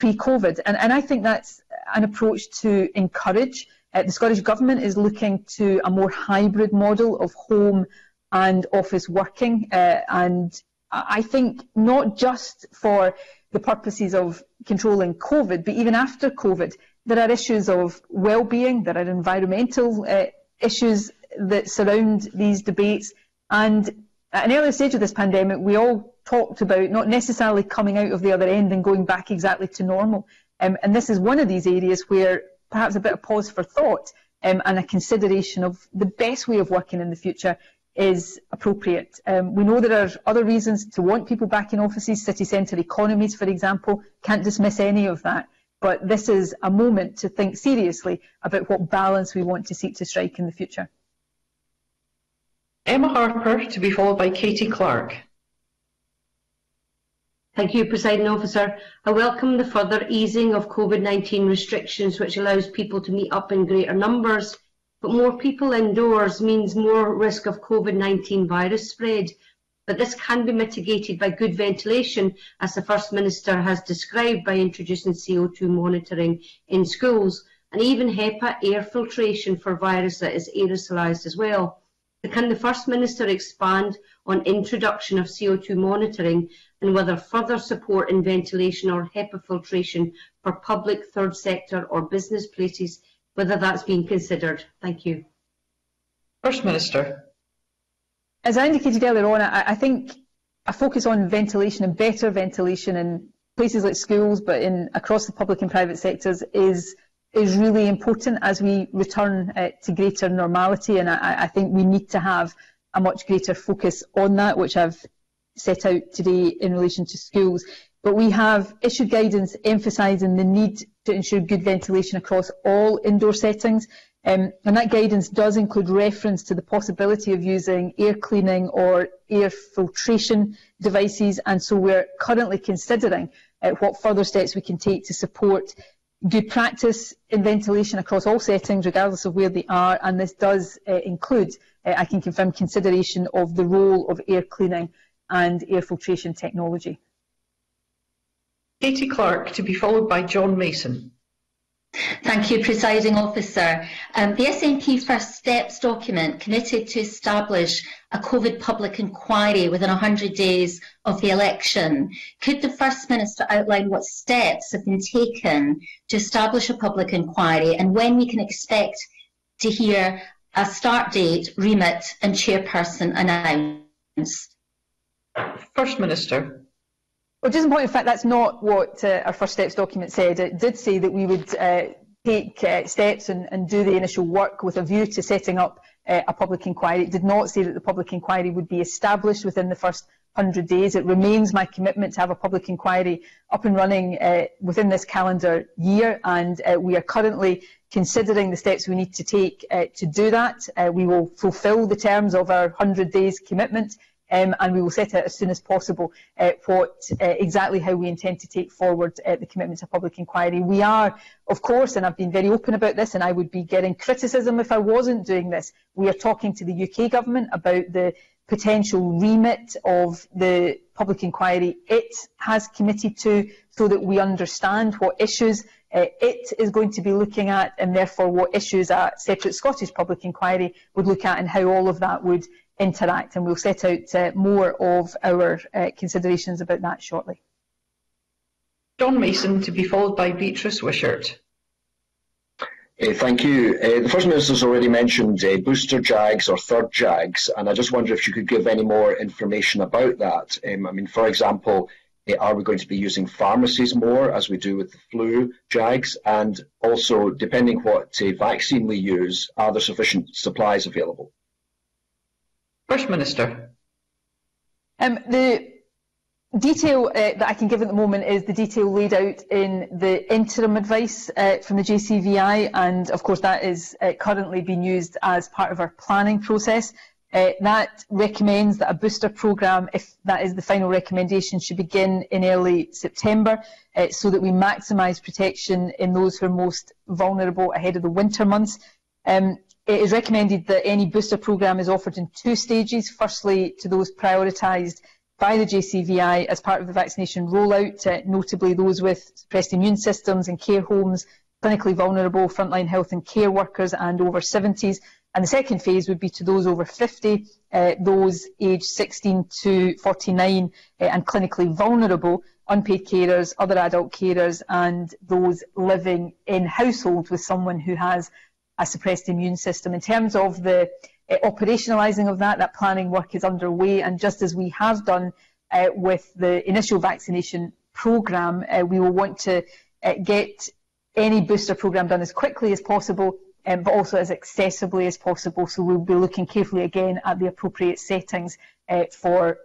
pre-COVID. And I think that's an approach to encourage. The Scottish Government is looking to a more hybrid model of home and office working, and I think not just for the purposes of controlling COVID, but even after COVID, there are issues of well-being, there are environmental issues that surround these debates. And at an earlier stage of this pandemic, we all talked about not necessarily coming out of the other end and going back exactly to normal. And this is one of these areas where perhaps a bit of pause for thought and a consideration of the best way of working in the future is appropriate. We know there are other reasons to want people back in offices. City centre economies, for example, can't dismiss any of that. But this is a moment to think seriously about what balance we want to seek to strike in the future. Emma Harper, to be followed by Katie Clark. Thank you, Presiding Officer. I welcome the further easing of COVID-19 restrictions, which allows people to meet up in greater numbers. But more people indoors means more risk of COVID-19 virus spread. But this can be mitigated by good ventilation, as the First Minister has described, by introducing CO2 monitoring in schools, and even HEPA air filtration for virus that is aerosolised as well. Can the First Minister expand on introduction of CO2 monitoring, and whether further support in ventilation or HEPA filtration for public, third sector or business places, whether that's being considered? Thank you. First Minister. As I indicated earlier on, I think a focus on ventilation and better ventilation in places like schools, but across the public and private sectors, is really important as we return to greater normality. And I think we need to have a much greater focus on that, which I've set out today in relation to schools. But we have issued guidance emphasising the need to ensure good ventilation across all indoor settings. And that guidance does include reference to the possibility of using air cleaning or air filtration devices. And so we're currently considering what further steps we can take to support good practice in ventilation across all settings, regardless of where they are. And this does include, I can confirm, consideration of the role of air cleaning and air filtration technology. Katie Clark, to be followed by John Mason. Thank you, Presiding Officer. The SNP First Steps document committed to establish a COVID public inquiry within 100 days of the election. Could the First Minister outline what steps have been taken to establish a public inquiry, and when we can expect to hear a start date, remit and chairperson announced? First Minister. Well, just in point of fact, that's not what our First Steps document said. It did say that we would take steps and do the initial work with a view to setting up a public inquiry. It did not say that the public inquiry would be established within the first 100 days. It remains my commitment to have a public inquiry up and running within this calendar year, and we are currently considering the steps we need to take to do that. We will fulfil the terms of our 100 days commitment. And we will set out as soon as possible exactly how we intend to take forward the commitment to public inquiry. We are, of course, and I've been very open about this, and I would be getting criticism if I wasn't doing this, we are talking to the UK Government about the potential remit of the public inquiry it has committed to, so that we understand what issues it is going to be looking at, and therefore what issues a separate Scottish public inquiry would look at, and how all of that would interact, and we'll set out more of our considerations about that shortly. John Mason, to be followed by Beatrice Wishart. Thank you. The First Minister has already mentioned booster JAGs or third JAGs, and I just wonder if you could give any more information about that. I mean, for example, are we going to be using pharmacies more as we do with the flu JAGs, and also, depending what vaccine we use, are there sufficient supplies available? First Minister. The detail that I can give at the moment is the detail laid out in the interim advice from the JCVI, and of course that is currently being used as part of our planning process. That recommends that a booster programme, if that is the final recommendation, should begin in early September so that we maximise protection in those who are most vulnerable ahead of the winter months. It is recommended that any booster programme is offered in two stages. Firstly, to those prioritised by the JCVI as part of the vaccination rollout, notably those with suppressed immune systems and care homes clinically vulnerable, frontline health and care workers and over 70s. And the second phase would be to those over 50, those aged 16 to 49 and clinically vulnerable, unpaid carers, other adult carers and those living in households with someone who has a suppressed immune system. In terms of the operationalising of that, that planning work is underway, and just as we have done with the initial vaccination programme, we will want to get any booster programme done as quickly as possible, but also as accessibly as possible. So we'll be looking carefully again at the appropriate settings for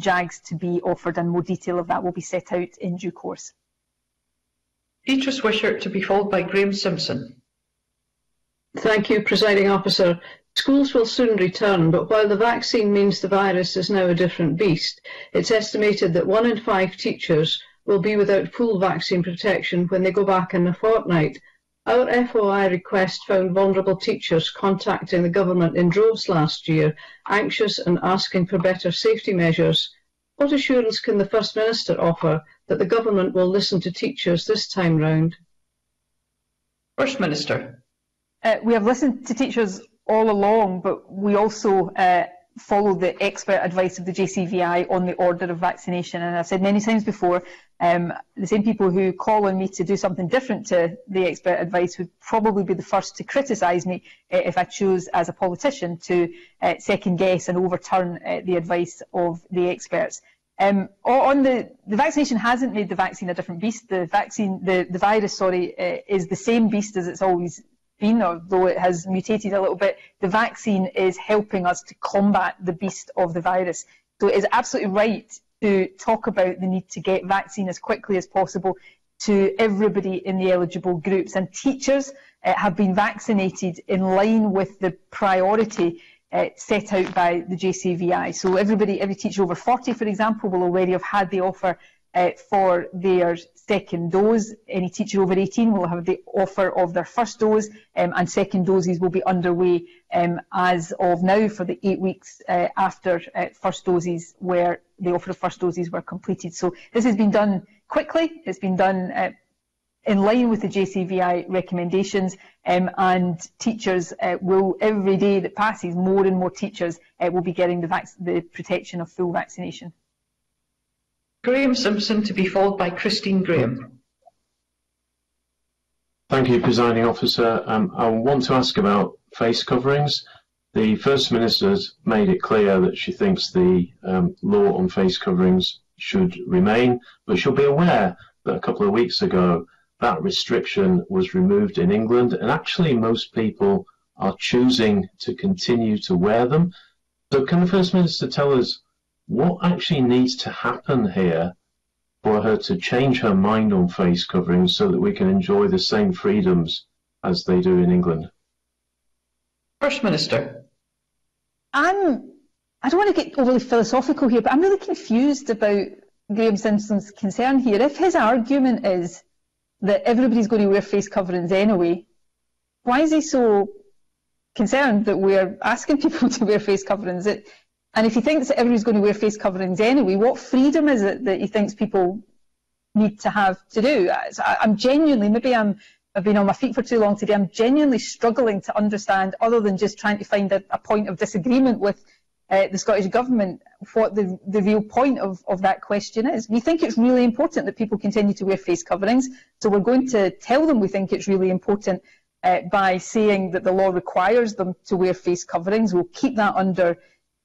JAGs to be offered, and more detail of that will be set out in due course. Beatrice Wishart to be followed by Graeme Simpson. Thank you, Presiding Officer. Schools will soon return, but while the vaccine means the virus is now a different beast, it's estimated that 1 in 5 teachers will be without full vaccine protection when they go back in a fortnight. Our FOI request found vulnerable teachers contacting the government in droves last year, anxious and asking for better safety measures. What assurance can the First Minister offer that the government will listen to teachers this time round? First Minister. We have listened to teachers all along, but we also follow the expert advice of the JCVI on the order of vaccination. And I've said many times before, the same people who call on me to do something different to the expert advice would probably be the first to criticise me if I chose as a politician to second guess and overturn the advice of the experts. On the vaccination hasn't made the vaccine a different beast. The virus, sorry, is the same beast as it's always been, although it has mutated a little bit. The vaccine is helping us to combat the beast of the virus. So it is absolutely right to talk about the need to get vaccine as quickly as possible to everybody in the eligible groups. And teachers have been vaccinated in line with the priority set out by the JCVI. So every teacher over 40, for example, will already have had the offer for their second dose. Any teacher over 18 will have the offer of their first dose, and second doses will be underway as of now for the 8 weeks after the offer of first doses were completed. So this has been done quickly, it's been done in line with the JCVI recommendations, and teachers will, every day that passes, more and more teachers will be getting the protection of full vaccination. Graeme Simpson to be followed by Christine Graham. Thank you, Presiding Officer. I want to ask about face coverings. The First Minister's made it clear that she thinks the law on face coverings should remain, but she'll be aware that a couple of weeks ago that restriction was removed in England, and actually most people are choosing to continue to wear them. So can the First Minister tell us what actually needs to happen here for her to change her mind on face coverings so that we can enjoy the same freedoms as they do in England? First Minister. I don't want to get overly philosophical here, but I'm really confused about Graeme Simpson's concern here. If his argument is that everybody's going to wear face coverings anyway, why is he so concerned that we're asking people to wear face coverings? And if he thinks that everybody's going to wear face coverings anyway, what freedom is it that he thinks people need to have to do? I'm genuinely, maybe I've been on my feet for too long today, I'm genuinely struggling to understand, other than just trying to find a point of disagreement with the Scottish Government, what the real point of that question is. We think it's really important that people continue to wear face coverings, so we're going to tell them we think it's really important by saying that the law requires them to wear face coverings. We'll keep that under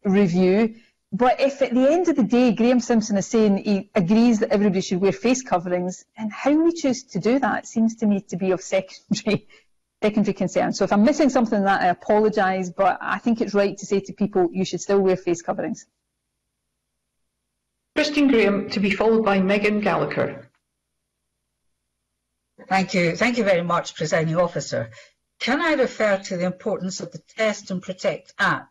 review. But if at the end of the day Graeme Simpson is saying he agrees that everybody should wear face coverings, and how we choose to do that seems to me to be of secondary concern. So if I'm missing something in that, I apologise, but I think it's right to say to people you should still wear face coverings. Christine Graham to be followed by Megan Gallagher. Thank you very much, Presiding Officer. Can I refer to the importance of the Test and Protect app?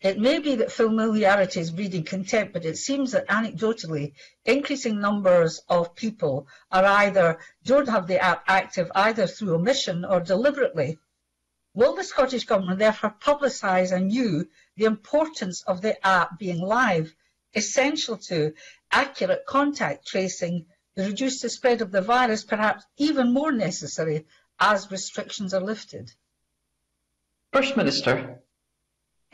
It may be that familiarity is breeding contempt, but it seems that anecdotally increasing numbers of people don't have the app active either through omission or deliberately. Will the Scottish Government therefore publicise anew the importance of the app being live, essential to accurate contact tracing reduce the spread of the virus, perhaps even more necessary as restrictions are lifted? First Minister.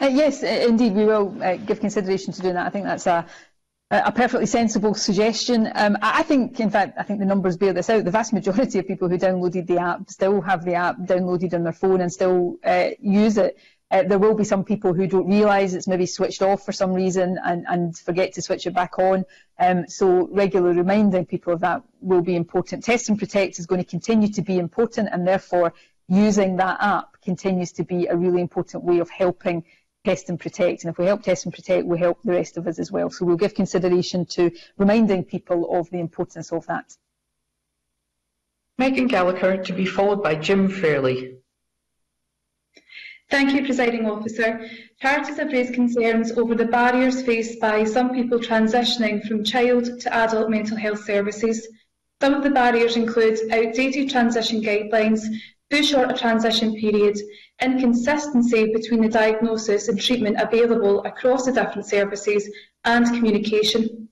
Yes, indeed, we will give consideration to doing that. I think that's a perfectly sensible suggestion. I think, in fact, I think the numbers bear this out. The vast majority of people who downloaded the app still have the app downloaded on their phone and still use it. There will be some people who don't realise it's maybe switched off for some reason and forget to switch it back on. So regularly reminding people of that will be important. Test and Protect is going to continue to be important, and therefore using that app continues to be a really important way of helping Test and Protect, and if we help Test and Protect, we help the rest of us as well. So we'll give consideration to reminding people of the importance of that. Megan Gallagher, to be followed by Jim Fairlie. Thank you, Presiding Officer. Charities have raised concerns over the barriers faced by some people transitioning from child to adult mental health services. Some of the barriers include outdated transition guidelines, too short a transition period, inconsistency between the diagnosis and treatment available across the different services, and communication.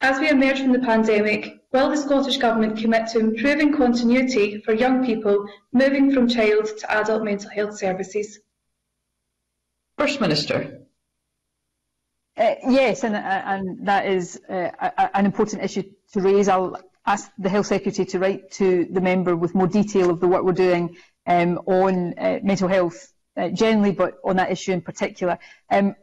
As we emerge from the pandemic, will the Scottish Government commit to improving continuity for young people moving from child to adult mental health services? First Minister. Yes, and that is an important issue to raise. I'll ask the Health Secretary to write to the member with more detail of the work we're doing on mental health generally, but on that issue in particular. The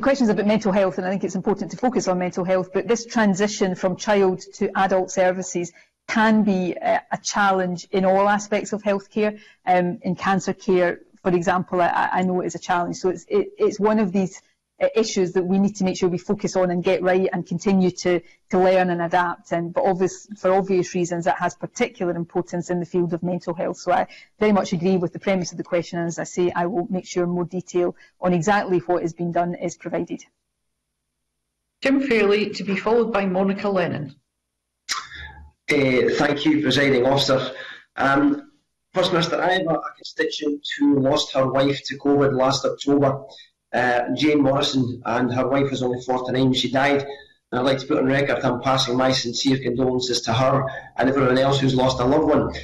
question is about mental health, and I think it's important to focus on mental health, but this transition from child to adult services can be a challenge in all aspects of healthcare. In cancer care, for example, I know it is a challenge. So it's one of these issues that we need to make sure we focus on and get right and continue to learn and adapt. But for obvious reasons, that has particular importance in the field of mental health. So I very much agree with the premise of the question. And as I say, I will make sure more detail on exactly what is being done is provided. Jim Fairlie, to be followed by Monica Lennon. Thank you, Presiding Officer. First Minister, I have a constituent who lost her wife to COVID last October. Jane Morrison, and her wife was only 49 when she died, and I'd like to put on record I'm passing my sincere condolences to her and everyone else who's lost a loved one.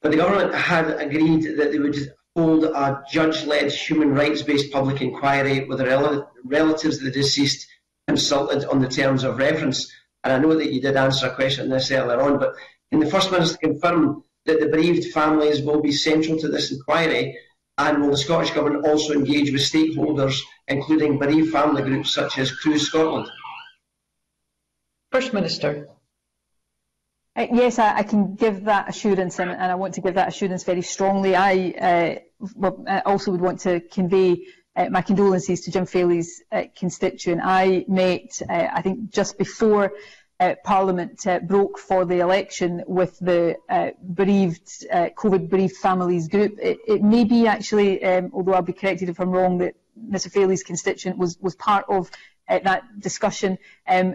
But the government had agreed that they would hold a judge-led human rights-based public inquiry with the relatives of the deceased consulted on the terms of reference, and I know that you did answer a question on this earlier on, but can the First Minister confirm that the bereaved families will be central to this inquiry? And will the Scottish Government also engage with stakeholders, including bereaved family groups such as Cruise Scotland? First Minister. Yes, I can give that assurance, and I want to give that assurance very strongly. I also would want to convey my condolences to Jim Fairlie's constituent. I met, I think, just before Parliament broke for the election with the bereaved, COVID-bereaved families group. It may be actually, although I'll be corrected if I'm wrong, that Mr Fairlie's constituent was part of that discussion.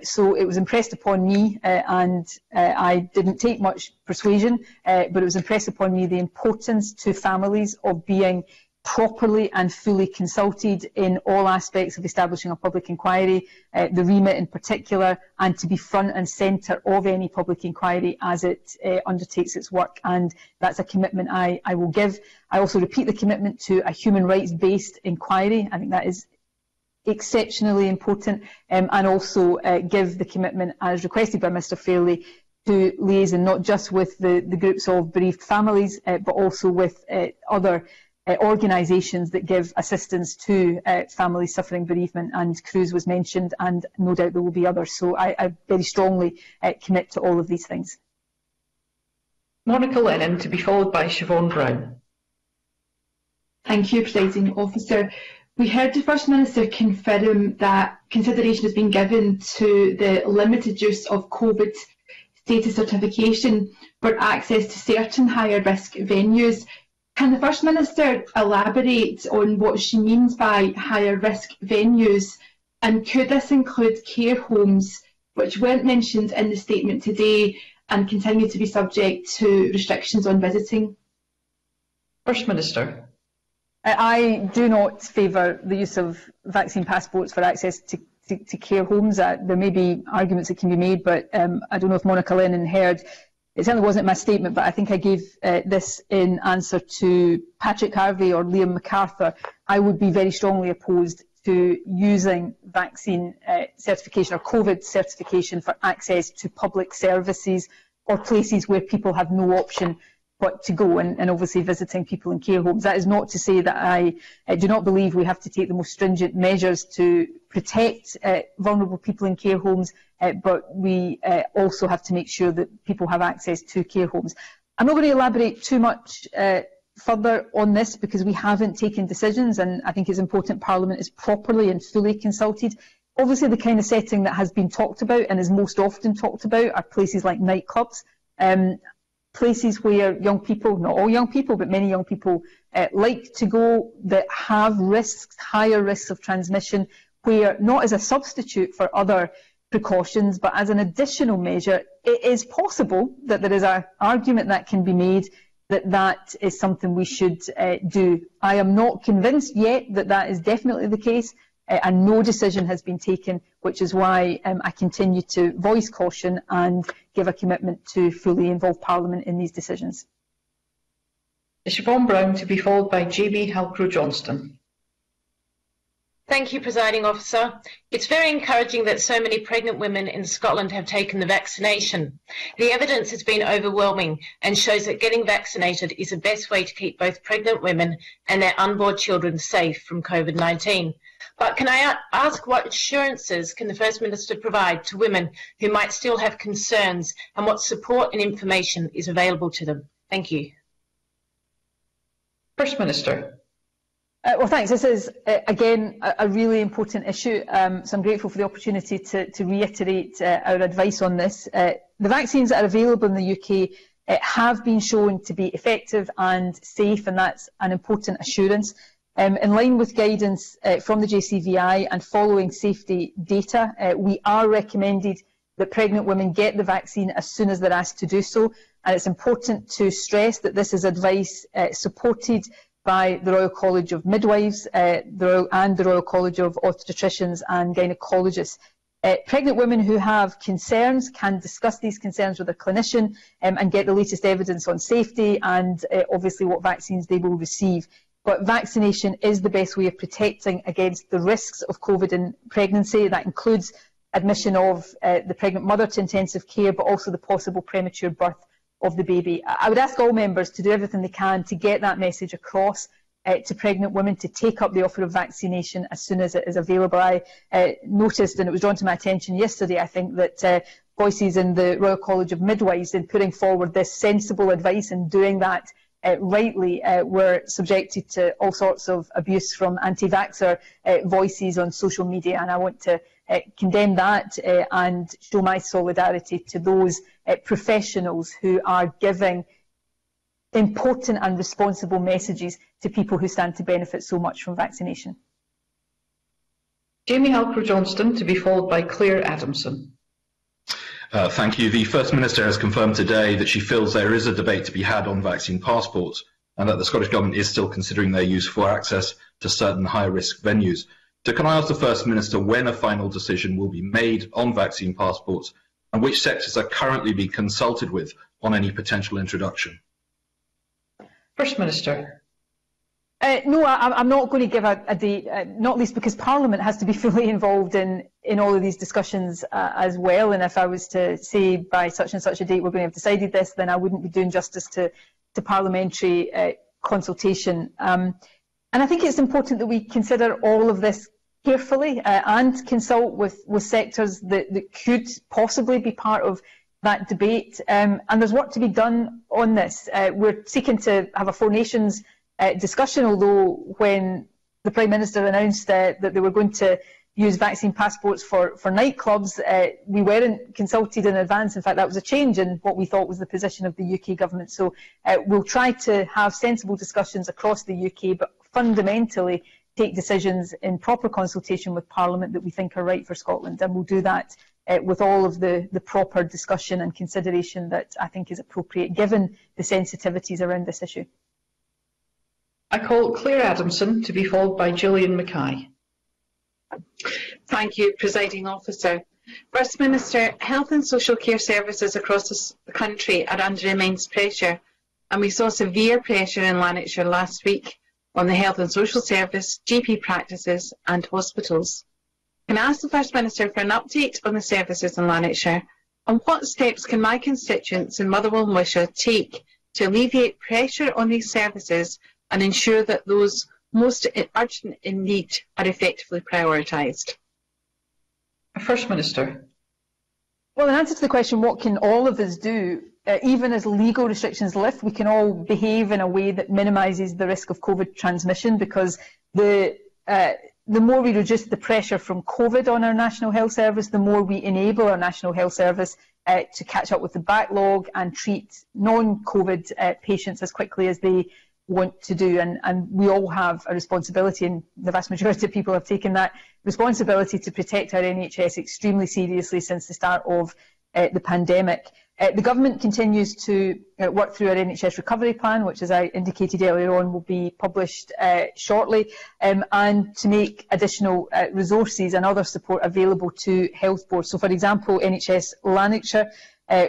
So it was impressed upon me, and I didn't take much persuasion, but it was impressed upon me the importance to families of being properly and fully consulted in all aspects of establishing a public inquiry, the remit in particular, and to be front and centre of any public inquiry as it undertakes its work. And that's a commitment I will give. I also repeat the commitment to a human rights-based inquiry. I think that is exceptionally important, and also give the commitment, as requested by Mr Fairlie, to liaison not just with the groups of bereaved families, but also with other organisations that give assistance to families suffering bereavement, and Cruise was mentioned, and no doubt there will be others. So I very strongly commit to all of these things. Monica Lennon, to be followed by Siobhan Brown. Thank you, Presiding Officer. We heard the First Minister confirm that consideration has been given to the limited use of COVID status certification for access to certain higher risk venues. Can the First Minister elaborate on what she means by higher risk venues, and could this include care homes, which weren't mentioned in the statement today and continue to be subject to restrictions on visiting? First Minister. I do not favour the use of vaccine passports for access to to care homes. There may be arguments that can be made, but I don't know if Monica Lennon heard. It certainly wasn't my statement, but I think I gave this in answer to Patrick Harvey or Liam MacArthur. I would be very strongly opposed to using vaccine certification or COVID certification for access to public services or places where people have no option but to go, and obviously visiting people in care homes. That is not to say that I do not believe we have to take the most stringent measures to protect vulnerable people in care homes, but we also have to make sure that people have access to care homes. I'm not going to elaborate too much further on this because we haven't taken decisions, and I think it's important Parliament is properly and fully consulted. Obviously the kind of setting that has been talked about and is most often talked about are places like nightclubs. Places where young people, not all young people, but many young people like to go, that have risks, higher risks of transmission, where not as a substitute for other precautions, but as an additional measure, it is possible that there is an argument that can be made that that is something we should do. I am not convinced yet that that is definitely the case, and no decision has been taken, which is why I continue to voice caution and give a commitment to fully involve Parliament in these decisions. Siobhan Brown, to be followed by JB Halcrow-Johnston. Thank you, Presiding Officer. It's very encouraging that so many pregnant women in Scotland have taken the vaccination. The evidence has been overwhelming and shows that getting vaccinated is the best way to keep both pregnant women and their unborn children safe from COVID-19. But can I ask what assurances can the First Minister provide to women who might still have concerns, and what support and information is available to them? Thank you. First Minister. Well, thanks. This is, again, a really important issue. So I'm grateful for the opportunity to reiterate our advice on this. The vaccines that are available in the UK have been shown to be effective and safe, and that's an important assurance. In line with guidance from the JCVI and following safety data, we are recommended that pregnant women get the vaccine as soon as they're asked to do so. And it's important to stress that this is advice supported by the Royal College of Midwives and the Royal College of Obstetricians and Gynaecologists. Pregnant women who have concerns can discuss these concerns with a clinician and get the latest evidence on safety and obviously what vaccines they will receive. But vaccination is the best way of protecting against the risks of COVID in pregnancy. That includes admission of the pregnant mother to intensive care, but also the possible premature birth of the baby. I would ask all members to do everything they can to get that message across to pregnant women to take up the offer of vaccination as soon as it is available. I noticed, and it was drawn to my attention yesterday, I think, that voices in the Royal College of Midwives in putting forward this sensible advice and doing that rightly were subjected to all sorts of abuse from anti-vaxxer voices on social media, and I want to condemn that and show my solidarity to those professionals who are giving important and responsible messages to people who stand to benefit so much from vaccination. Jamie Halcrow-Johnston, to be followed by Claire Adamson. Thank you. The First Minister has confirmed today that she feels there is a debate to be had on vaccine passports and that the Scottish Government is still considering their use for access to certain high-risk venues. So can I ask the First Minister when a final decision will be made on vaccine passports and which sectors are currently being consulted with on any potential introduction? First Minister. No, I'm not going to give a date, not least because Parliament has to be fully involved in all of these discussions as well. And if I was to say by such and such a date we're going to have decided this, then I wouldn't be doing justice to parliamentary consultation. And I think it's important that we consider all of this carefully and consult with sectors that could possibly be part of that debate. And there's work to be done on this. We're seeking to have a Four Nations discussion, although when the Prime Minister announced that they were going to use vaccine passports for nightclubs, we weren't consulted in advance. In fact, that was a change in what we thought was the position of the UK government. So we'll try to have sensible discussions across the UK, but fundamentally take decisions in proper consultation with Parliament that we think are right for Scotland. And we'll do that with all of the proper discussion and consideration that I think is appropriate, given the sensitivities around this issue. I call Claire Adamson, to be followed by Gillian Mackay. Thank you, Presiding Officer. First Minister, health and social care services across the country are under immense pressure, and we saw severe pressure in Lanarkshire last week on the health and social service, GP practices and hospitals. Can I ask the First Minister for an update on the services in Lanarkshire, and what steps can my constituents in Motherwell and Wishaw take to alleviate pressure on these services and ensure that those most urgent in need are effectively prioritised? First Minister. Well, in answer to the question, what can all of us do, even as legal restrictions lift, we can all behave in a way that minimises the risk of COVID transmission, because the more we reduce the pressure from COVID on our National Health Service, the more we enable our National Health Service to catch up with the backlog and treat non-COVID patients as quickly as they want to do. And we all have a responsibility, and the vast majority of people have taken that responsibility to protect our NHS extremely seriously since the start of the pandemic. The Government continues to work through our NHS recovery plan, which, as I indicated earlier on, will be published shortly, and to make additional resources and other support available to health boards. So, for example, NHS Lanarkshire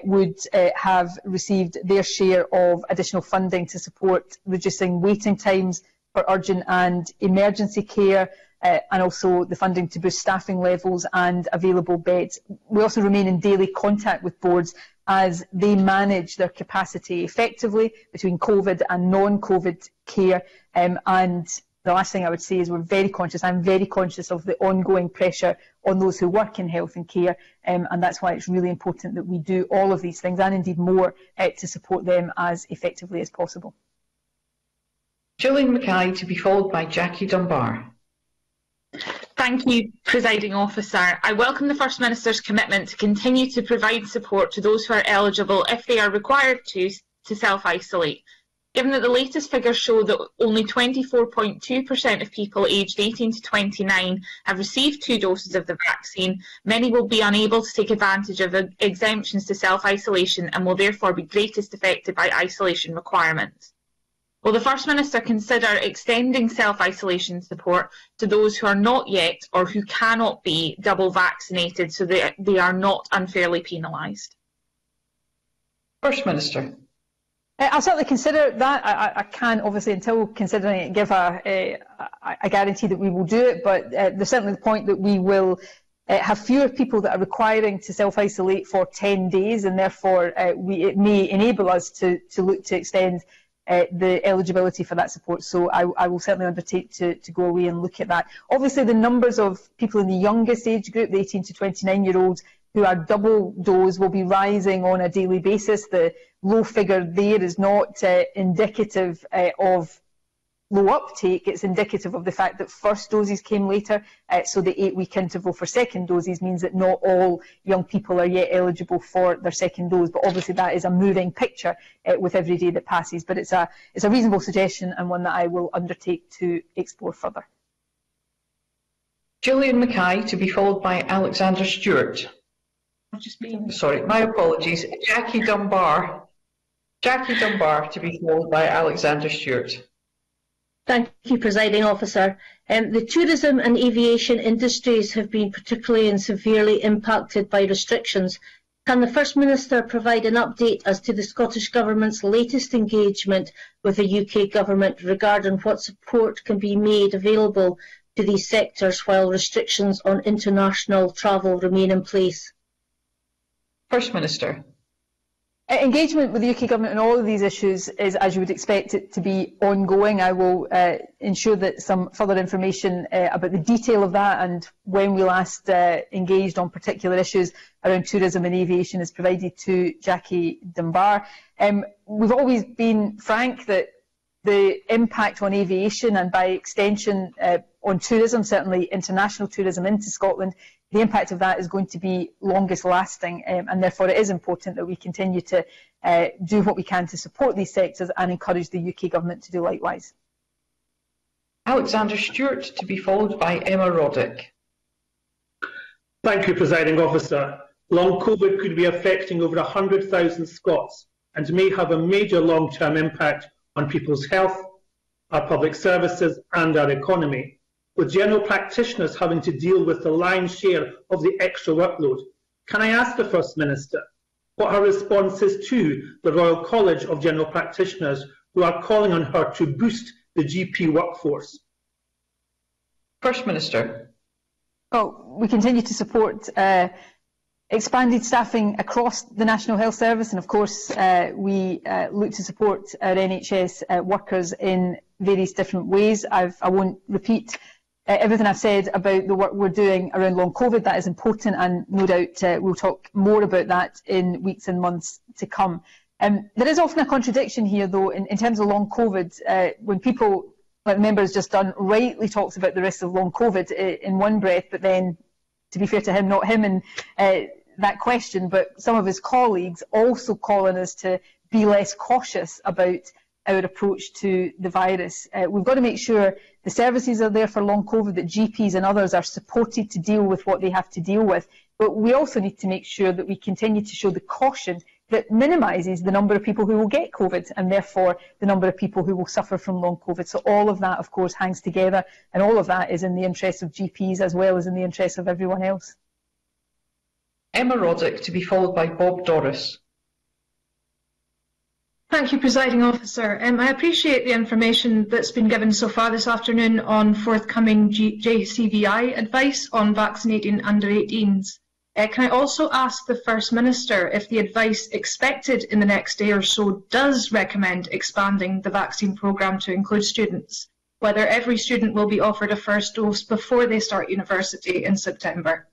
would have received their share of additional funding to support reducing waiting times for urgent and emergency care, and also the funding to boost staffing levels and available beds. We also remain in daily contact with boards as they manage their capacity effectively between COVID and non-COVID care. And the last thing I would say is I'm very conscious of the ongoing pressure on those who work in health and care, and that's why it's really important that we do all of these things, and indeed more, to support them as effectively as possible. Gillian Mackay, to be followed by Jackie Dunbar. Thank you, Presiding Officer. I welcome the First Minister's commitment to continue to provide support to those who are eligible, if they are required to self-isolate. Given that the latest figures show that only 24.2% of people aged 18 to 29 have received 2 doses of the vaccine, many will be unable to take advantage of exemptions to self-isolation and will therefore be greatest affected by isolation requirements. Will the First Minister consider extending self-isolation support to those who are not yet or who cannot be double vaccinated, so that they are not unfairly penalised? First Minister. I'll certainly consider that. I can, obviously, until considering it, give a guarantee that we will do it, but there's certainly the point that we will have fewer people that are requiring to self-isolate for 10 days, and therefore it may enable us to look to extend the eligibility for that support. So I will certainly undertake to go away and look at that. Obviously, the numbers of people in the youngest age group, the 18 to 29-year-olds, who are double dose, will be rising on a daily basis. The low figure there is not indicative of low uptake. It's indicative of the fact that first doses came later, so the 8-week interval for second doses means that not all young people are yet eligible for their second dose. But obviously that is a moving picture with every day that passes. But it's a reasonable suggestion, and one that I will undertake to explore further. Gillian Mackay, to be followed by Alexander Stewart. Sorry, my apologies. Jackie Dunbar. Jackie Dunbar, to be followed by Alexander Stewart. Thank you, Presiding Officer. The tourism and aviation industries have been particularly and severely impacted by restrictions. Can the First Minister provide an update as to the Scottish Government's latest engagement with the UK Government regarding what support can be made available to these sectors while restrictions on international travel remain in place? First Minister. Engagement with the UK Government on all of these issues is, as you would expect, it to be ongoing. I will ensure that some further information about the detail of that and when we last engaged on particular issues around tourism and aviation is provided to Jackie Dunbar. We've always been frank that the impact on aviation, and by extension on tourism, certainly international tourism into Scotland, the impact of that is going to be longest lasting, and therefore it is important that we continue to do what we can to support these sectors and encourage the UK Government to do likewise. Alexander Stewart, to be followed by Emma Roddick. Thank you, Presiding Officer. Long COVID could be affecting over 100,000 Scots and may have a major long-term impact on people's health, our public services and our economy. with general practitioners having to deal with the lion's share of the extra workload. Can I ask the First Minister what her response is to the Royal College of General Practitioners, who are calling on her to boost the GP workforce? First Minister. Well, we continue to support expanded staffing across the National Health Service, and of course we look to support our NHS workers in various different ways. I won't repeat everything I've said about the work we're doing around long COVID. That is important, and no doubt we'll talk more about that in weeks and months to come. There is often a contradiction here, though, in terms of long COVID. When people, like the member has just done, rightly talks about the risks of long COVID in one breath, but then, to be fair to him, not him in that question, but some of his colleagues also call on us to be less cautious about our approach to the virus. We've got to make sure the services are there for long COVID, that GPs and others are supported to deal with what they have to deal with. But we also need to make sure that we continue to show the caution that minimises the number of people who will get COVID and therefore the number of people who will suffer from long COVID. So all of that, of course, hangs together, and all of that is in the interests of GPs as well as in the interests of everyone else. Emma Roddick, to be followed by Bob Doris. Thank you, Presiding Officer. I appreciate the information that's been given so far this afternoon on forthcoming JCVI advice on vaccinating under-18s. Can I also ask the First Minister if the advice expected in the next day or so does recommend expanding the vaccine programme to include students, whether every student will be offered a first dose before they start university in September?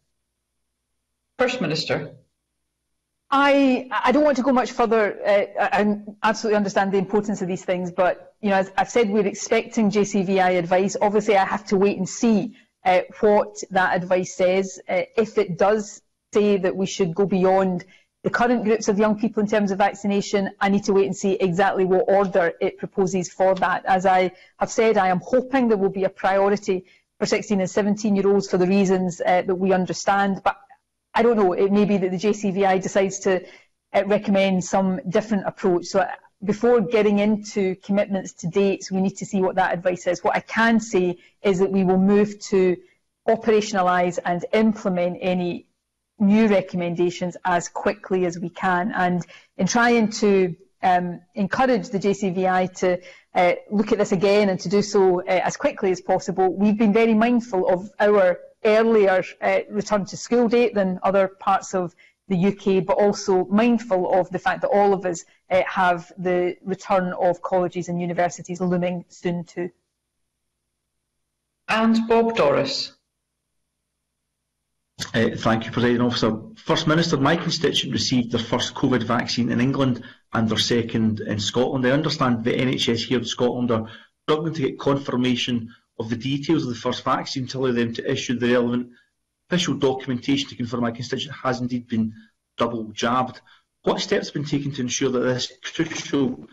First Minister. I don't want to go much further. I absolutely understand the importance of these things, but you know, as I've said, we're expecting JCVI advice. Obviously, I have to wait and see what that advice says. If it does say that we should go beyond the current groups of young people in terms of vaccination, I need to wait and see exactly what order it proposes for that. As I have said, I am hoping there will be a priority for 16 and 17-year-olds for the reasons that we understand, but I don't know, it may be that the JCVI decides to recommend some different approach. So before getting into commitments to dates, we need to see what that advice is. What I can say is that we will move to operationalise and implement any new recommendations as quickly as we can. And in trying to encourage the JCVI to look at this again and to do so as quickly as possible, we've been very mindful of our earlier return to school date than other parts of the UK, but also mindful of the fact that all of us have the return of colleges and universities looming soon too. And Bob Doris. Thank you, Presiding Officer. First Minister, my constituent received their first COVID vaccine in England and their second in Scotland. I understand the NHS here in Scotland are struggling to get confirmation of the details of the first vaccine to allow them to issue the relevant official documentation to confirm my constituent has indeed been double jabbed. What steps have been taken to ensure that this crucial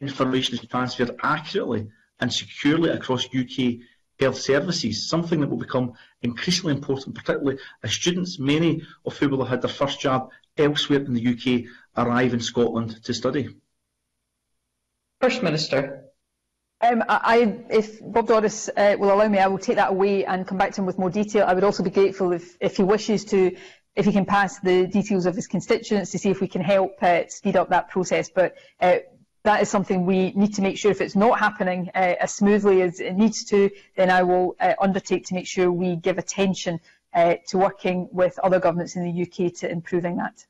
information is transferred accurately and securely across UK health services, something that will become increasingly important, particularly as students, many of whom will have had their first jab elsewhere in the UK, arrive in Scotland to study? First Minister. If Bob Doris will allow me, I will take that away and come back to him with more detail. I would also be grateful if he wishes to, if he can pass the details of his constituents to see if we can help speed up that process. But that is something we need to make sure, if it's not happening as smoothly as it needs to, then I will undertake to make sure we give attention to working with other governments in the UK to improving that.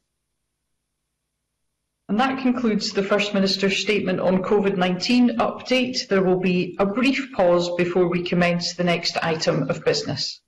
And that concludes the First Minister's statement on COVID-19 update. There will be a brief pause before we commence the next item of business.